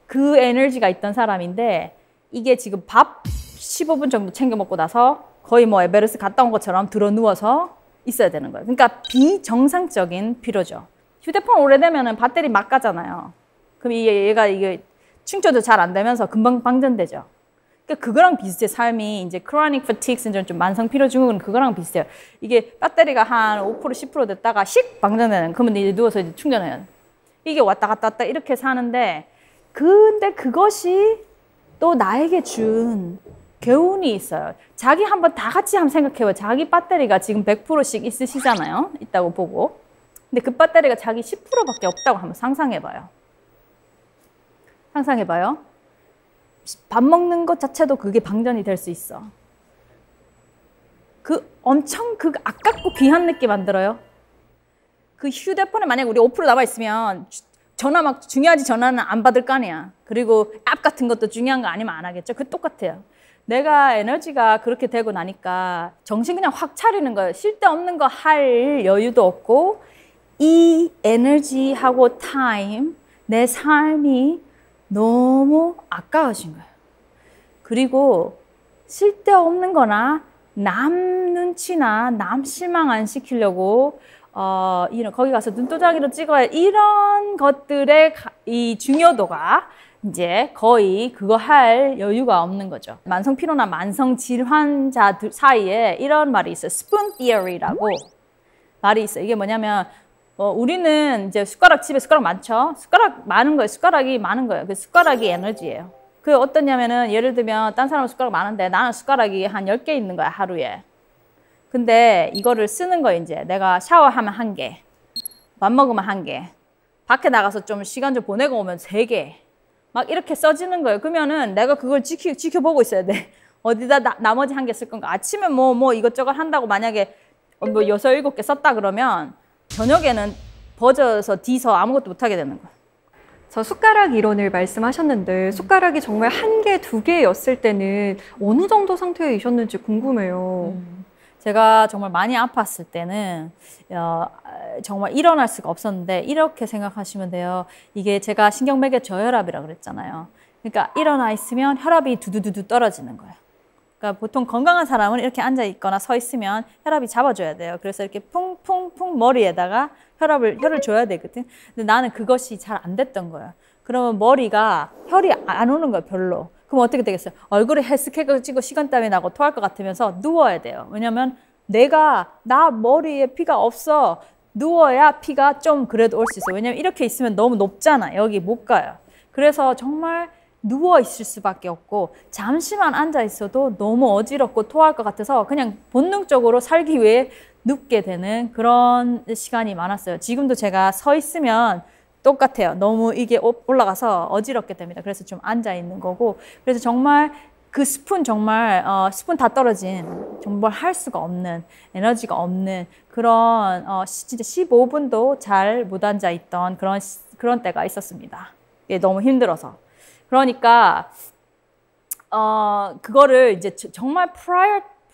그 에너지가 있던 사람인데 이게 지금 밥 십오 분 정도 챙겨 먹고 나서 거의 뭐 에베레스트 갔다 온 것처럼 들어 누워서 있어야 되는 거예요. 그러니까 비정상적인 피로죠. 휴대폰 오래되면 배터리 막 가잖아요. 그럼 이게 얘가 이게 충전도 잘 안 되면서 금방 방전되죠. 그러니까 그거랑 비슷해. 삶이 이제 Chronic Fatigue Syndrome, 좀 만성 피로 증후군, 그거랑 비슷해요. 이게 배터리가 한 오 퍼센트, 십 퍼센트 됐다가 씩 방전되는. 그러면 이제 누워서 이제 충전해요. 이게 왔다 갔다 왔다 이렇게 사는데, 근데 그것이 또 나에게 준 교훈이 있어요. 자기 한번 다 같이 한번 생각해봐요. 자기 배터리가 지금 백 퍼센트씩 있으시잖아요. 있다고 보고. 근데 그 배터리가 자기 십 퍼센트밖에 없다고 한번 상상해봐요. 상상해봐요. 밥 먹는 것 자체도 그게 방전이 될 수 있어. 그 엄청 그 아깝고 귀한 느낌 안 들어요? 그 휴대폰에 만약에 우리 오 퍼센트 남아있으면 전화 막 중요하지, 전화는 안 받을 거 아니야. 그리고 앱 같은 것도 중요한 거 아니면 안 하겠죠. 그 똑같아요. 내가 에너지가 그렇게 되고 나니까 정신 그냥 확 차리는 거예요. 쓸데없는 거 할 여유도 없고, 이 에너지하고 타임, 내 삶이 너무 아까워진 거예요. 그리고 쓸데없는 거나 남 눈치나 남 실망 안 시키려고 어, 이런, 거기 가서 눈도장이로 찍어야, 이런 것들의 이 중요도가 이제 거의 그거 할 여유가 없는 거죠. 만성 피로나 만성 질환자 사이에 이런 말이 있어요. 스푼 디어리라고 말이 있어요. 이게 뭐냐면, 어, 우리는 이제 숟가락, 집에 숟가락 많죠? 숟가락 많은 거예요. 숟가락이 많은 거예요. 그 숟가락이 에너지예요. 그 어떠냐면은, 예를 들면, 딴 사람은 숟가락 많은데 나는 숟가락이 한 열 개 있는 거야, 하루에. 근데 이거를 쓰는 거예요. 이제 내가 샤워하면 한 개, 밥 먹으면 한 개, 밖에 나가서 좀 시간 좀 보내고 오면 세 개, 막 이렇게 써지는 거예요. 그러면은 내가 그걸 지키, 지켜보고 있어야 돼. 어디다 나, 나머지 한 개 쓸 건가. 아침에 뭐, 뭐 이것저것 한다고 만약에 뭐 여섯, 일곱 개 썼다 그러면 저녁에는 버져서 뒤서 아무것도 못하게 되는 거예요. 저 숟가락 이론을 말씀하셨는데, 숟가락이 정말 한 개, 두 개였을 때는 어느 정도 상태이셨는지 궁금해요. 음. 제가 정말 많이 아팠을 때는 어, 정말 일어날 수가 없었는데, 이렇게 생각하시면 돼요. 이게 제가 신경맥의 저혈압이라고 그랬잖아요. 그러니까 일어나 있으면 혈압이 두두두두 떨어지는 거예요. 그러니까 보통 건강한 사람은 이렇게 앉아 있거나 서 있으면 혈압이 잡아줘야 돼요. 그래서 이렇게 퐁퐁퐁 머리에다가 혈압을, 혈을 줘야 되거든. 근데 나는 그것이 잘 안 됐던 거예요. 그러면 머리가, 혈이 안 오는 거예요, 별로. 그럼 어떻게 되겠어요? 얼굴에 헬스케어 찍고 시간 땀이 나고 토할 것 같으면서 누워야 돼요. 왜냐면 내가 나 머리에 피가 없어. 누워야 피가 좀 그래도 올 수 있어. 왜냐면 이렇게 있으면 너무 높잖아. 여기 못 가요. 그래서 정말 누워 있을 수밖에 없고 잠시만 앉아 있어도 너무 어지럽고 토할 것 같아서 그냥 본능적으로 살기 위해 눕게 되는 그런 시간이 많았어요. 지금도 제가 서 있으면 똑같아요. 너무 이게 올라가서 어지럽게 됩니다. 그래서 좀 앉아 있는 거고, 그래서 정말 그 스푼 정말 어, 스푼 다 떨어진, 정말 할 수가 없는, 에너지가 없는 그런 어, 진짜 십오 분도 잘 못 앉아 있던 그런 그런 때가 있었습니다. 예, 너무 힘들어서. 그러니까 어, 그거를 이제 정말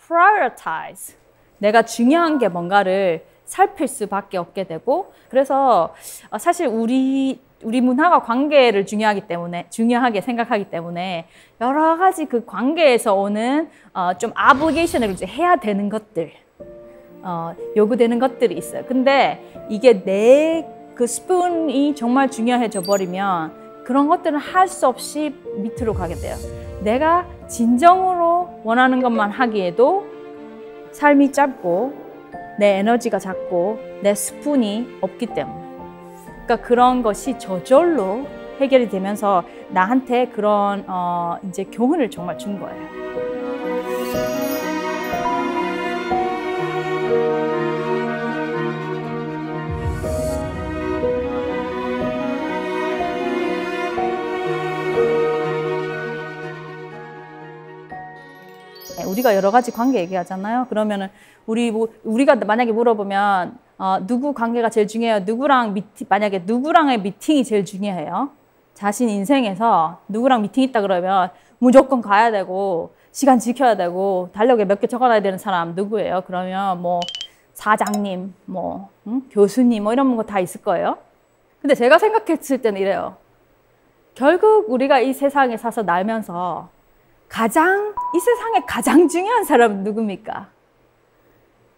prioritize, 내가 중요한 게 뭔가를 살필 수밖에 없게 되고, 그래서 어, 사실 우리 우리 문화가 관계를 중요하기 때문에, 중요하게 생각하기 때문에 여러 가지 그 관계에서 오는 어, 좀 obligation을 이제 해야 되는 것들, 어, 요구되는 것들이 있어요. 근데 이게 내 그 스푼이 정말 중요해져 버리면 그런 것들은 할 수 없이 밑으로 가게 돼요. 내가 진정으로 원하는 것만 하기에도 삶이 짧고 내 에너지가 작고 내 스푼이 없기 때문에, 그러니까 그런 것이 저절로 해결이 되면서 나한테 그런 어 이제 교훈을 정말 준 거예요. 우리가 여러 가지 관계 얘기하잖아요. 그러면은 우리 뭐 우리가 만약에 물어보면 어, 누구 관계가 제일 중요해요? 누구랑 미팅, 만약에 누구랑의 미팅이 제일 중요해요? 자신 인생에서 누구랑 미팅 있다 그러면 무조건 가야 되고 시간 지켜야 되고 달력에 몇 개 적어놔야 되는 사람 누구예요? 그러면 뭐 사장님, 뭐 응? 교수님, 뭐 이런 거 다 있을 거예요. 근데 제가 생각했을 때는 이래요. 결국 우리가 이 세상에 사서 날면서 가장 이 세상에 가장 중요한 사람은 누굽니까?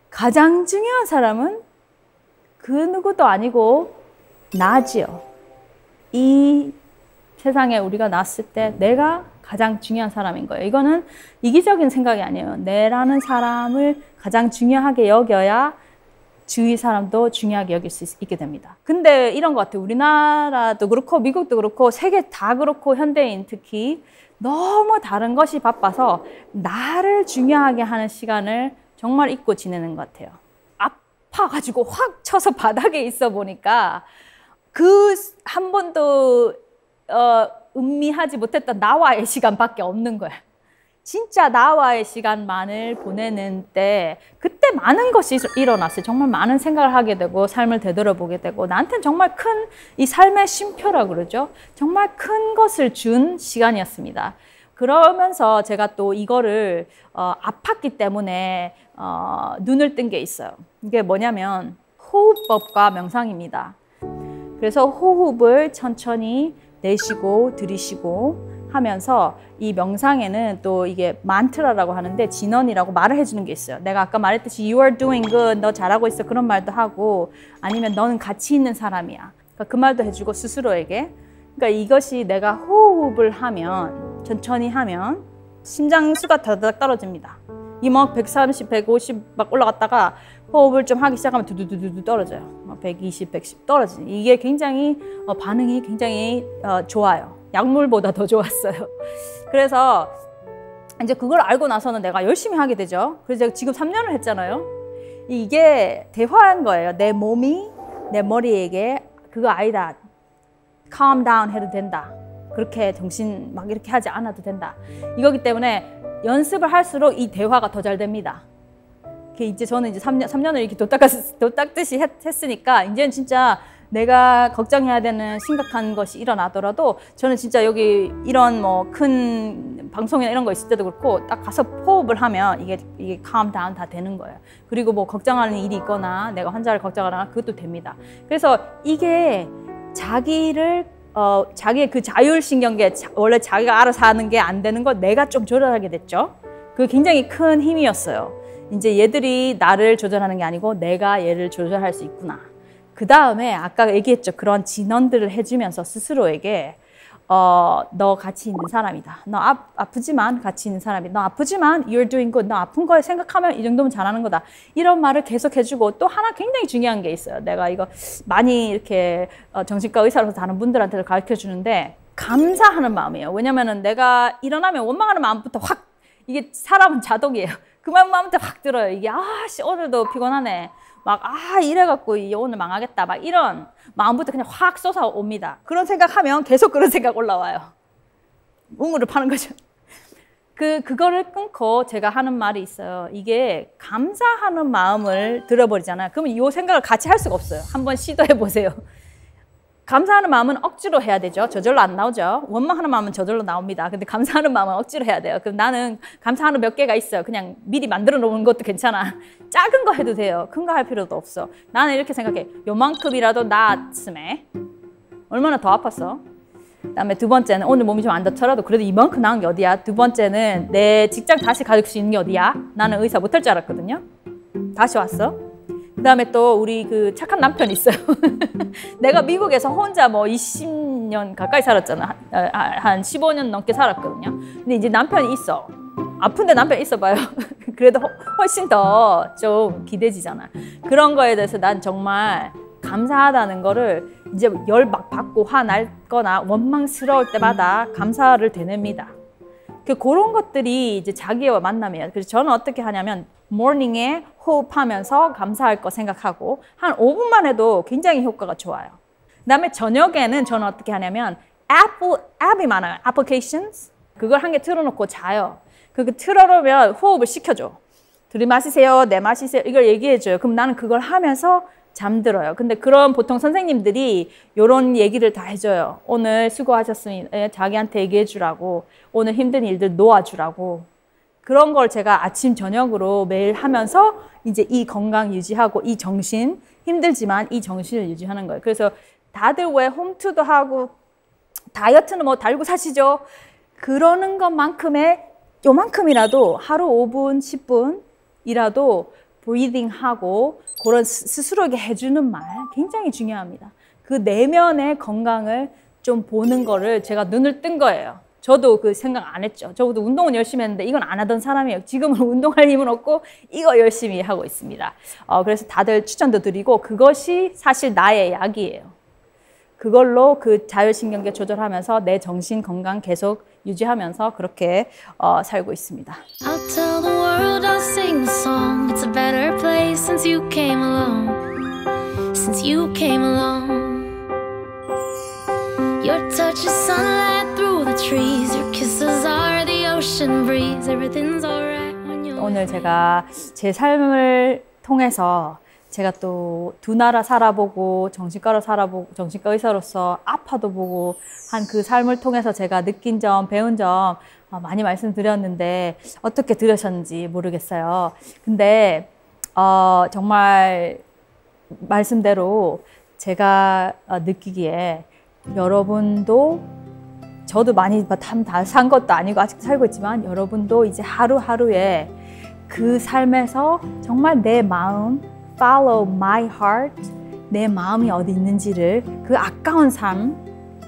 가장 중요한 사람은 그 누구도 아니고 나지요. 이 세상에 우리가 났을 때 내가 가장 중요한 사람인 거예요. 이거는 이기적인 생각이 아니에요. 내라는 사람을 가장 중요하게 여겨야 주위 사람도 중요하게 여길 수 있, 있게 됩니다. 근데 이런 것 같아요. 우리나라도 그렇고 미국도 그렇고 세계 다 그렇고 현대인 특히 너무 다른 것이 바빠서 나를 중요하게 하는 시간을 정말 잊고 지내는 것 같아요. 아파가지고 확 쳐서 바닥에 있어 보니까 그 한 번도 어, 음미하지 못했던 나와의 시간밖에 없는 거야. 진짜 나와의 시간만을 보내는 때, 그때 많은 것이 일어났어요. 정말 많은 생각을 하게 되고 삶을 되돌아보게 되고, 나한테는 정말 큰 이 삶의 쉼표라고 그러죠. 정말 큰 것을 준 시간이었습니다. 그러면서 제가 또 이거를 어, 아팠기 때문에 어, 눈을 뜬 게 있어요. 이게 뭐냐면 호흡법과 명상입니다. 그래서 호흡을 천천히 내쉬고 들이쉬고 하면서, 이 명상에는 또 이게 만트라라고 하는데 진언이라고 말을 해주는 게 있어요. 내가 아까 말했듯이 You are doing good, 너 잘하고 있어, 그런 말도 하고, 아니면 너는 가치 있는 사람이야, 그러니까 그 말도 해주고 스스로에게. 그러니까 이것이 내가 호흡을 하면, 천천히 하면 심장수가 다다닥 떨어집니다. 이 막 백삼십, 백오십 막 올라갔다가 호흡을 좀 하기 시작하면 두두두두 떨어져요. 막 백이십, 백십 떨어지는, 이게 굉장히 어, 반응이 굉장히 어, 좋아요. 약물보다 더 좋았어요. 그래서 이제 그걸 알고 나서는 내가 열심히 하게 되죠. 그래서 제가 지금 삼 년을 했잖아요. 이게 대화한 거예요. 내 몸이 내 머리에게 그거 아니다, calm down 해도 된다, 그렇게 정신 막 이렇게 하지 않아도 된다, 이거기 때문에 연습을 할수록 이 대화가 더 잘 됩니다. 이제 저는 이제 삼 년, 삼 년을 이렇게 도닦듯이 했으니까 이제는 진짜 내가 걱정해야 되는 심각한 것이 일어나더라도 저는 진짜 여기 이런 뭐 큰 방송이나 이런 거 있을 때도 그렇고 딱 가서 호흡을 하면 이게 이게 calm down 다 되는 거예요. 그리고 뭐 걱정하는 일이 있거나 내가 환자를 걱정하거나 그것도 됩니다. 그래서 이게 자기를 어 자기의 그 자율신경계, 원래 자기가 알아서 하는 게 안 되는 걸 내가 좀 조절하게 됐죠. 그게 굉장히 큰 힘이었어요. 이제 얘들이 나를 조절하는 게 아니고 내가 얘를 조절할 수 있구나. 그 다음에 아까 얘기했죠. 그런 진언들을 해주면서 스스로에게 어, 너 같이 있는 사람이다. 너 아, 아프지만 같이 있는 사람이다. 너 아프지만 you're doing good. 너 아픈 거에 생각하면 이 정도면 잘하는 거다. 이런 말을 계속 해주고, 또 하나 굉장히 중요한 게 있어요. 내가 이거 많이 이렇게 정신과 의사로서 다른 분들한테도 가르쳐주는데, 감사하는 마음이에요. 왜냐면은 내가 일어나면 원망하는 마음부터 확, 이게 사람은 자동이에요. 그 마음부터 확 들어요. 이게 아씨 오늘도 피곤하네. 막 아 이래갖고 오늘 망하겠다. 막 이런 마음부터 그냥 확 쏟아옵니다. 그런 생각하면 계속 그런 생각 올라와요. 우물을 파는 거죠. 그, 그거를 끊고 제가 하는 말이 있어요. 이게 감사하는 마음을 들어버리잖아요. 그러면 이 생각을 같이 할 수가 없어요. 한번 시도해보세요. 감사하는 마음은 억지로 해야 되죠. 저절로 안 나오죠. 원망하는 마음은 저절로 나옵니다. 근데 감사하는 마음은 억지로 해야 돼요. 그럼 나는 감사하는 몇 개가 있어요. 그냥 미리 만들어 놓은 것도 괜찮아. 작은 거 해도 돼요. 큰 거 할 필요도 없어. 나는 이렇게 생각해. 요만큼이라도 나았음에 얼마나 더 아팠어? 그다음에 두 번째는 오늘 몸이 좀 안 다쳐라도 그래도 이만큼 나은 게 어디야? 두 번째는 내 직장 다시 가질 수 있는 게 어디야? 나는 의사 못 할 줄 알았거든요. 다시 왔어. 그 다음에 또 우리 그 착한 남편이 있어요. 내가 미국에서 혼자 뭐 이십 년 가까이 살았잖아. 한 십오 년 넘게 살았거든요. 근데 이제 남편이 있어. 아픈데 남편이 있어봐요. 그래도 훨씬 더 좀 기대지잖아. 그런 거에 대해서 난 정말 감사하다는 거를 이제 열 막 받고 화날거나 원망스러울 때마다 감사를 되냅니다. 그 그런 것들이 이제 자기와 만남이에요. 그래서 저는 어떻게 하냐면 모닝에 호흡하면서 감사할 거 생각하고 한 오 분만 해도 굉장히 효과가 좋아요. 그다음에 저녁에는 저는 어떻게 하냐면 애플 앱이 많아요. applications 그걸 한 개 틀어놓고 자요. 그거 틀어놓으면 호흡을 시켜줘. 들이마시세요, 내마시세요 이걸 얘기해줘요. 그럼 나는 그걸 하면서 잠들어요. 근데 그런 보통 선생님들이 이런 얘기를 다 해줘요. 오늘 수고하셨습니다. 자기한테 얘기해주라고. 오늘 힘든 일들 놓아주라고. 그런 걸 제가 아침 저녁으로 매일 하면서 이제 이 건강 유지하고 이 정신, 힘들지만 이 정신을 유지하는 거예요. 그래서 다들 왜 홈트도 하고 다이어트는 뭐 달고 사시죠? 그러는 것만큼의 요만큼이라도 하루 오 분, 십 분이라도 브리딩하고 그런 스스로에게 해주는 말 굉장히 중요합니다. 그 내면의 건강을 좀 보는 거를 제가 눈을 뜬 거예요. 저도 그 생각 안 했죠. 저도 운동은 열심히 했는데 이건 안 하던 사람이에요. 지금은 운동할 힘은 없고 이거 열심히 하고 있습니다. 어, 그래서 다들 추천도 드리고 그것이 사실 나의 약이에요. 그걸로 그 자율신경계 조절하면서 내 정신 건강 계속 유지하면서 그렇게 어, 살고 있습니다. I'll tell the world I'll sing a song. It's a better place since you came along. Since you came along. Your touch is sunlight through the trees. Your kisses are the ocean breeze. Everything's alright when you're. 오늘 제가 제 삶을 통해서 제가 또 두 나라 살아보고 정신과로 살아보고 정신과 의사로서 아파도 보고 한 그 삶을 통해서 제가 느낀 점, 배운 점 많이 말씀드렸는데 어떻게 들으셨는지 모르겠어요. 근데 어, 정말 말씀대로 제가 느끼기에 여러분도 저도 많이 다 산 것도 아니고 아직도 살고 있지만 여러분도 이제 하루하루에 그 삶에서 정말 내 마음 follow my heart 내 마음이 어디 있는지를 그 아까운 삶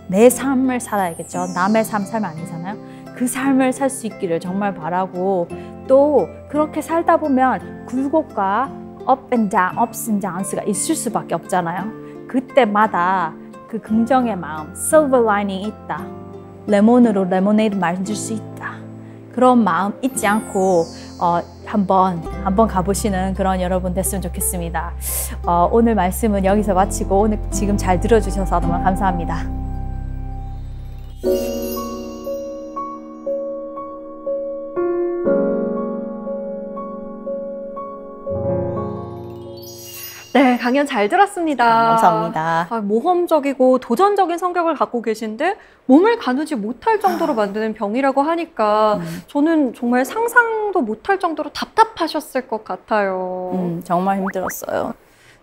내 삶을 살아야겠죠. 남의 삶 삶이 아니잖아요. 그 삶을 살 수 있기를 정말 바라고 또 그렇게 살다 보면 굴곡과 up and down, ups and downs가 있을 수밖에 없잖아요. 그때마다 그 긍정의 마음, silver lining이 있다. 레몬으로 레모네이드 만들 수 있다. 그런 마음 잊지 않고 어, 한번 한번 가보시는 그런 여러분 됐으면 좋겠습니다. 어, 오늘 말씀은 여기서 마치고 오늘 지금 잘 들어주셔서 정말 감사합니다. 네, 강연 잘 들었습니다. 감사합니다. 아, 모험적이고 도전적인 성격을 갖고 계신데 몸을 가누지 못할 정도로 만드는 병이라고 하니까 음. 저는 정말 상상도 못할 정도로 답답하셨을 것 같아요. 음, 정말 힘들었어요.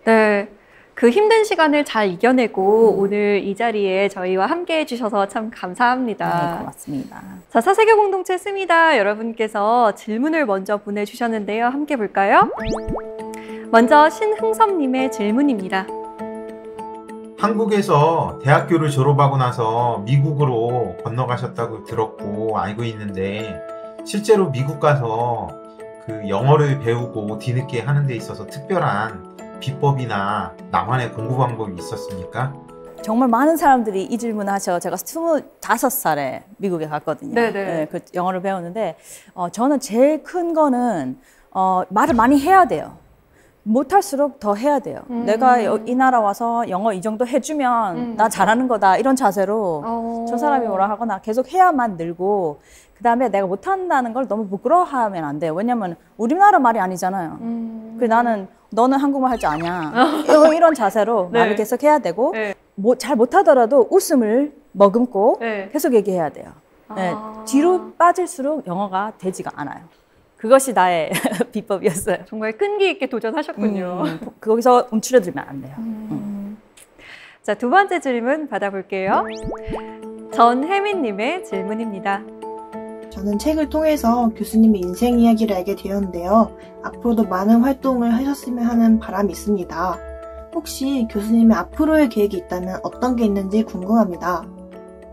네, 그 힘든 시간을 잘 이겨내고 음. 오늘 이 자리에 저희와 함께해 주셔서 참 감사합니다. 네, 고맙습니다. 자, 사세계 공동체 스미다 여러분께서 질문을 먼저 보내주셨는데요. 함께 볼까요? 먼저 신흥섭님의 질문입니다. 한국에서 대학교를 졸업하고 나서 미국으로 건너가셨다고 들었고 알고 있는데, 실제로 미국 가서 그 영어를 배우고 뒤늦게 하는 데 있어서 특별한 비법이나 나만의 공부 방법이 있었습니까? 정말 많은 사람들이 이 질문을 하셔. 제가 스물다섯 살에 미국에 갔거든요. 네네. 네, 그 영어를 배웠는데 어, 저는 제일 큰 거는 어, 말을 많이 해야 돼요. 못할수록 더 해야 돼요. 음. 내가 이 나라 와서 영어 이 정도 해주면 음. 나 잘하는 거다, 이런 자세로 오. 저 사람이 뭐라 하거나 계속 해야만 늘고, 그 다음에 내가 못한다는 걸 너무 부끄러워하면 안 돼요. 왜냐면 우리나라 말이 아니잖아요. 음. 그래서 나는 너는 한국말 할 줄 아냐, 이런 자세로 네. 말을 계속 해야 되고 네. 뭐, 잘 못하더라도 웃음을 머금고 네. 계속 얘기해야 돼요. 아. 네, 뒤로 빠질수록 영어가 되지가 않아요. 그것이 나의 비법이었어요. 정말 끈기 있게 도전하셨군요. 음, 거기서 움츠러들면 안 돼요. 음. 음. 자, 두 번째 질문 받아볼게요. 전혜민님의 질문입니다. 저는 책을 통해서 교수님의 인생 이야기를 알게 되었는데요. 앞으로도 많은 활동을 하셨으면 하는 바람이 있습니다. 혹시 교수님의 앞으로의 계획이 있다면 어떤 게 있는지 궁금합니다.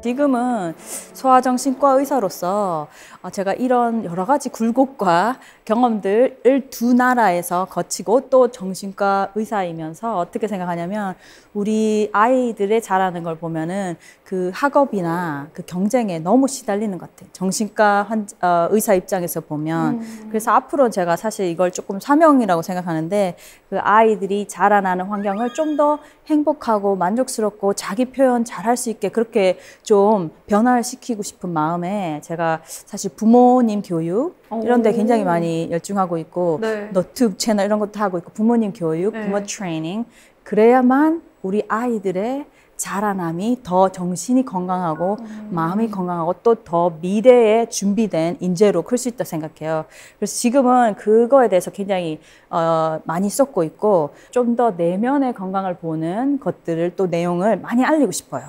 지금은 소아정신과 의사로서 제가 이런 여러 가지 굴곡과 경험들을 두 나라에서 거치고 또 정신과 의사이면서 어떻게 생각하냐면, 우리 아이들의 자라는 걸 보면은 그 학업이나 그 경쟁에 너무 시달리는 것 같아요. 정신과 환자, 어, 의사 입장에서 보면. 음. 그래서 앞으로 제가 사실 이걸 조금 사명이라고 생각하는데, 그 아이들이 자라나는 환경을 좀 더 행복하고 만족스럽고 자기 표현 잘할 수 있게 그렇게 좀 변화를 시키고 싶은 마음에 제가 사실 부모님 교육 이런 데 굉장히 많이 열중하고 있고 네. 너튜브 채널 이런 것도 하고 있고, 부모님 교육, 네. 부모 트레이닝. 그래야만 우리 아이들의 자라남이 더 정신이 건강하고 음. 마음이 건강하고 또 더 미래에 준비된 인재로 클 수 있다고 생각해요. 그래서 지금은 그거에 대해서 굉장히 어, 많이 쏟고 있고, 좀 더 내면의 건강을 보는 것들을 또 내용을 많이 알리고 싶어요.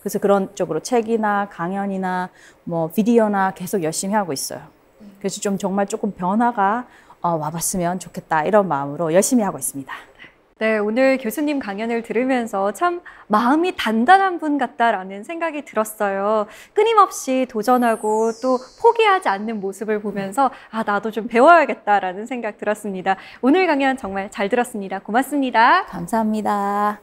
그래서 그런 쪽으로 책이나 강연이나 뭐 비디오나 계속 열심히 하고 있어요. 그래서 좀 정말 조금 변화가 어, 와봤으면 좋겠다, 이런 마음으로 열심히 하고 있습니다. 네, 오늘 교수님 강연을 들으면서 참 마음이 단단한 분 같다라는 생각이 들었어요. 끊임없이 도전하고 또 포기하지 않는 모습을 보면서 아, 나도 좀 배워야겠다라는 생각 들었습니다. 오늘 강연 정말 잘 들었습니다. 고맙습니다. 감사합니다.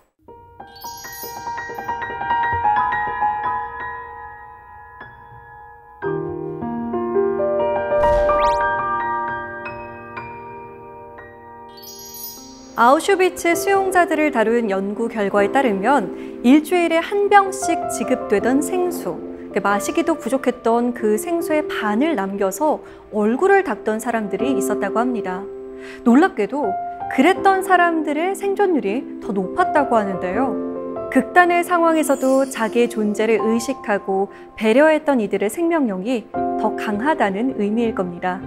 아우슈비츠 수용자들을 다룬 연구 결과에 따르면 일주일에 한 병씩 지급되던 생수, 마시기도 부족했던 그 생수의 반을 남겨서 얼굴을 닦던 사람들이 있었다고 합니다. 놀랍게도 그랬던 사람들의 생존율이 더 높았다고 하는데요. 극단의 상황에서도 자기의 존재를 의식하고 배려했던 이들의 생명력이 더 강하다는 의미일 겁니다.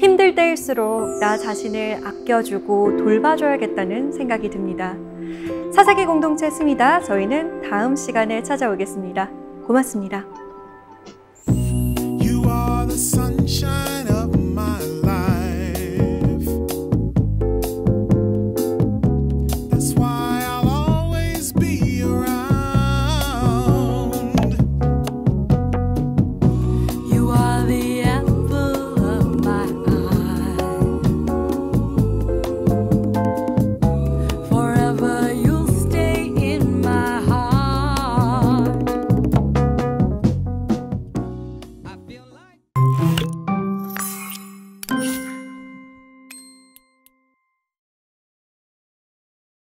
힘들 때일수록 나 자신을 아껴주고 돌봐줘야겠다는 생각이 듭니다. 사사기 공동체 스미다, 저희는 다음 시간에 찾아오겠습니다. 고맙습니다.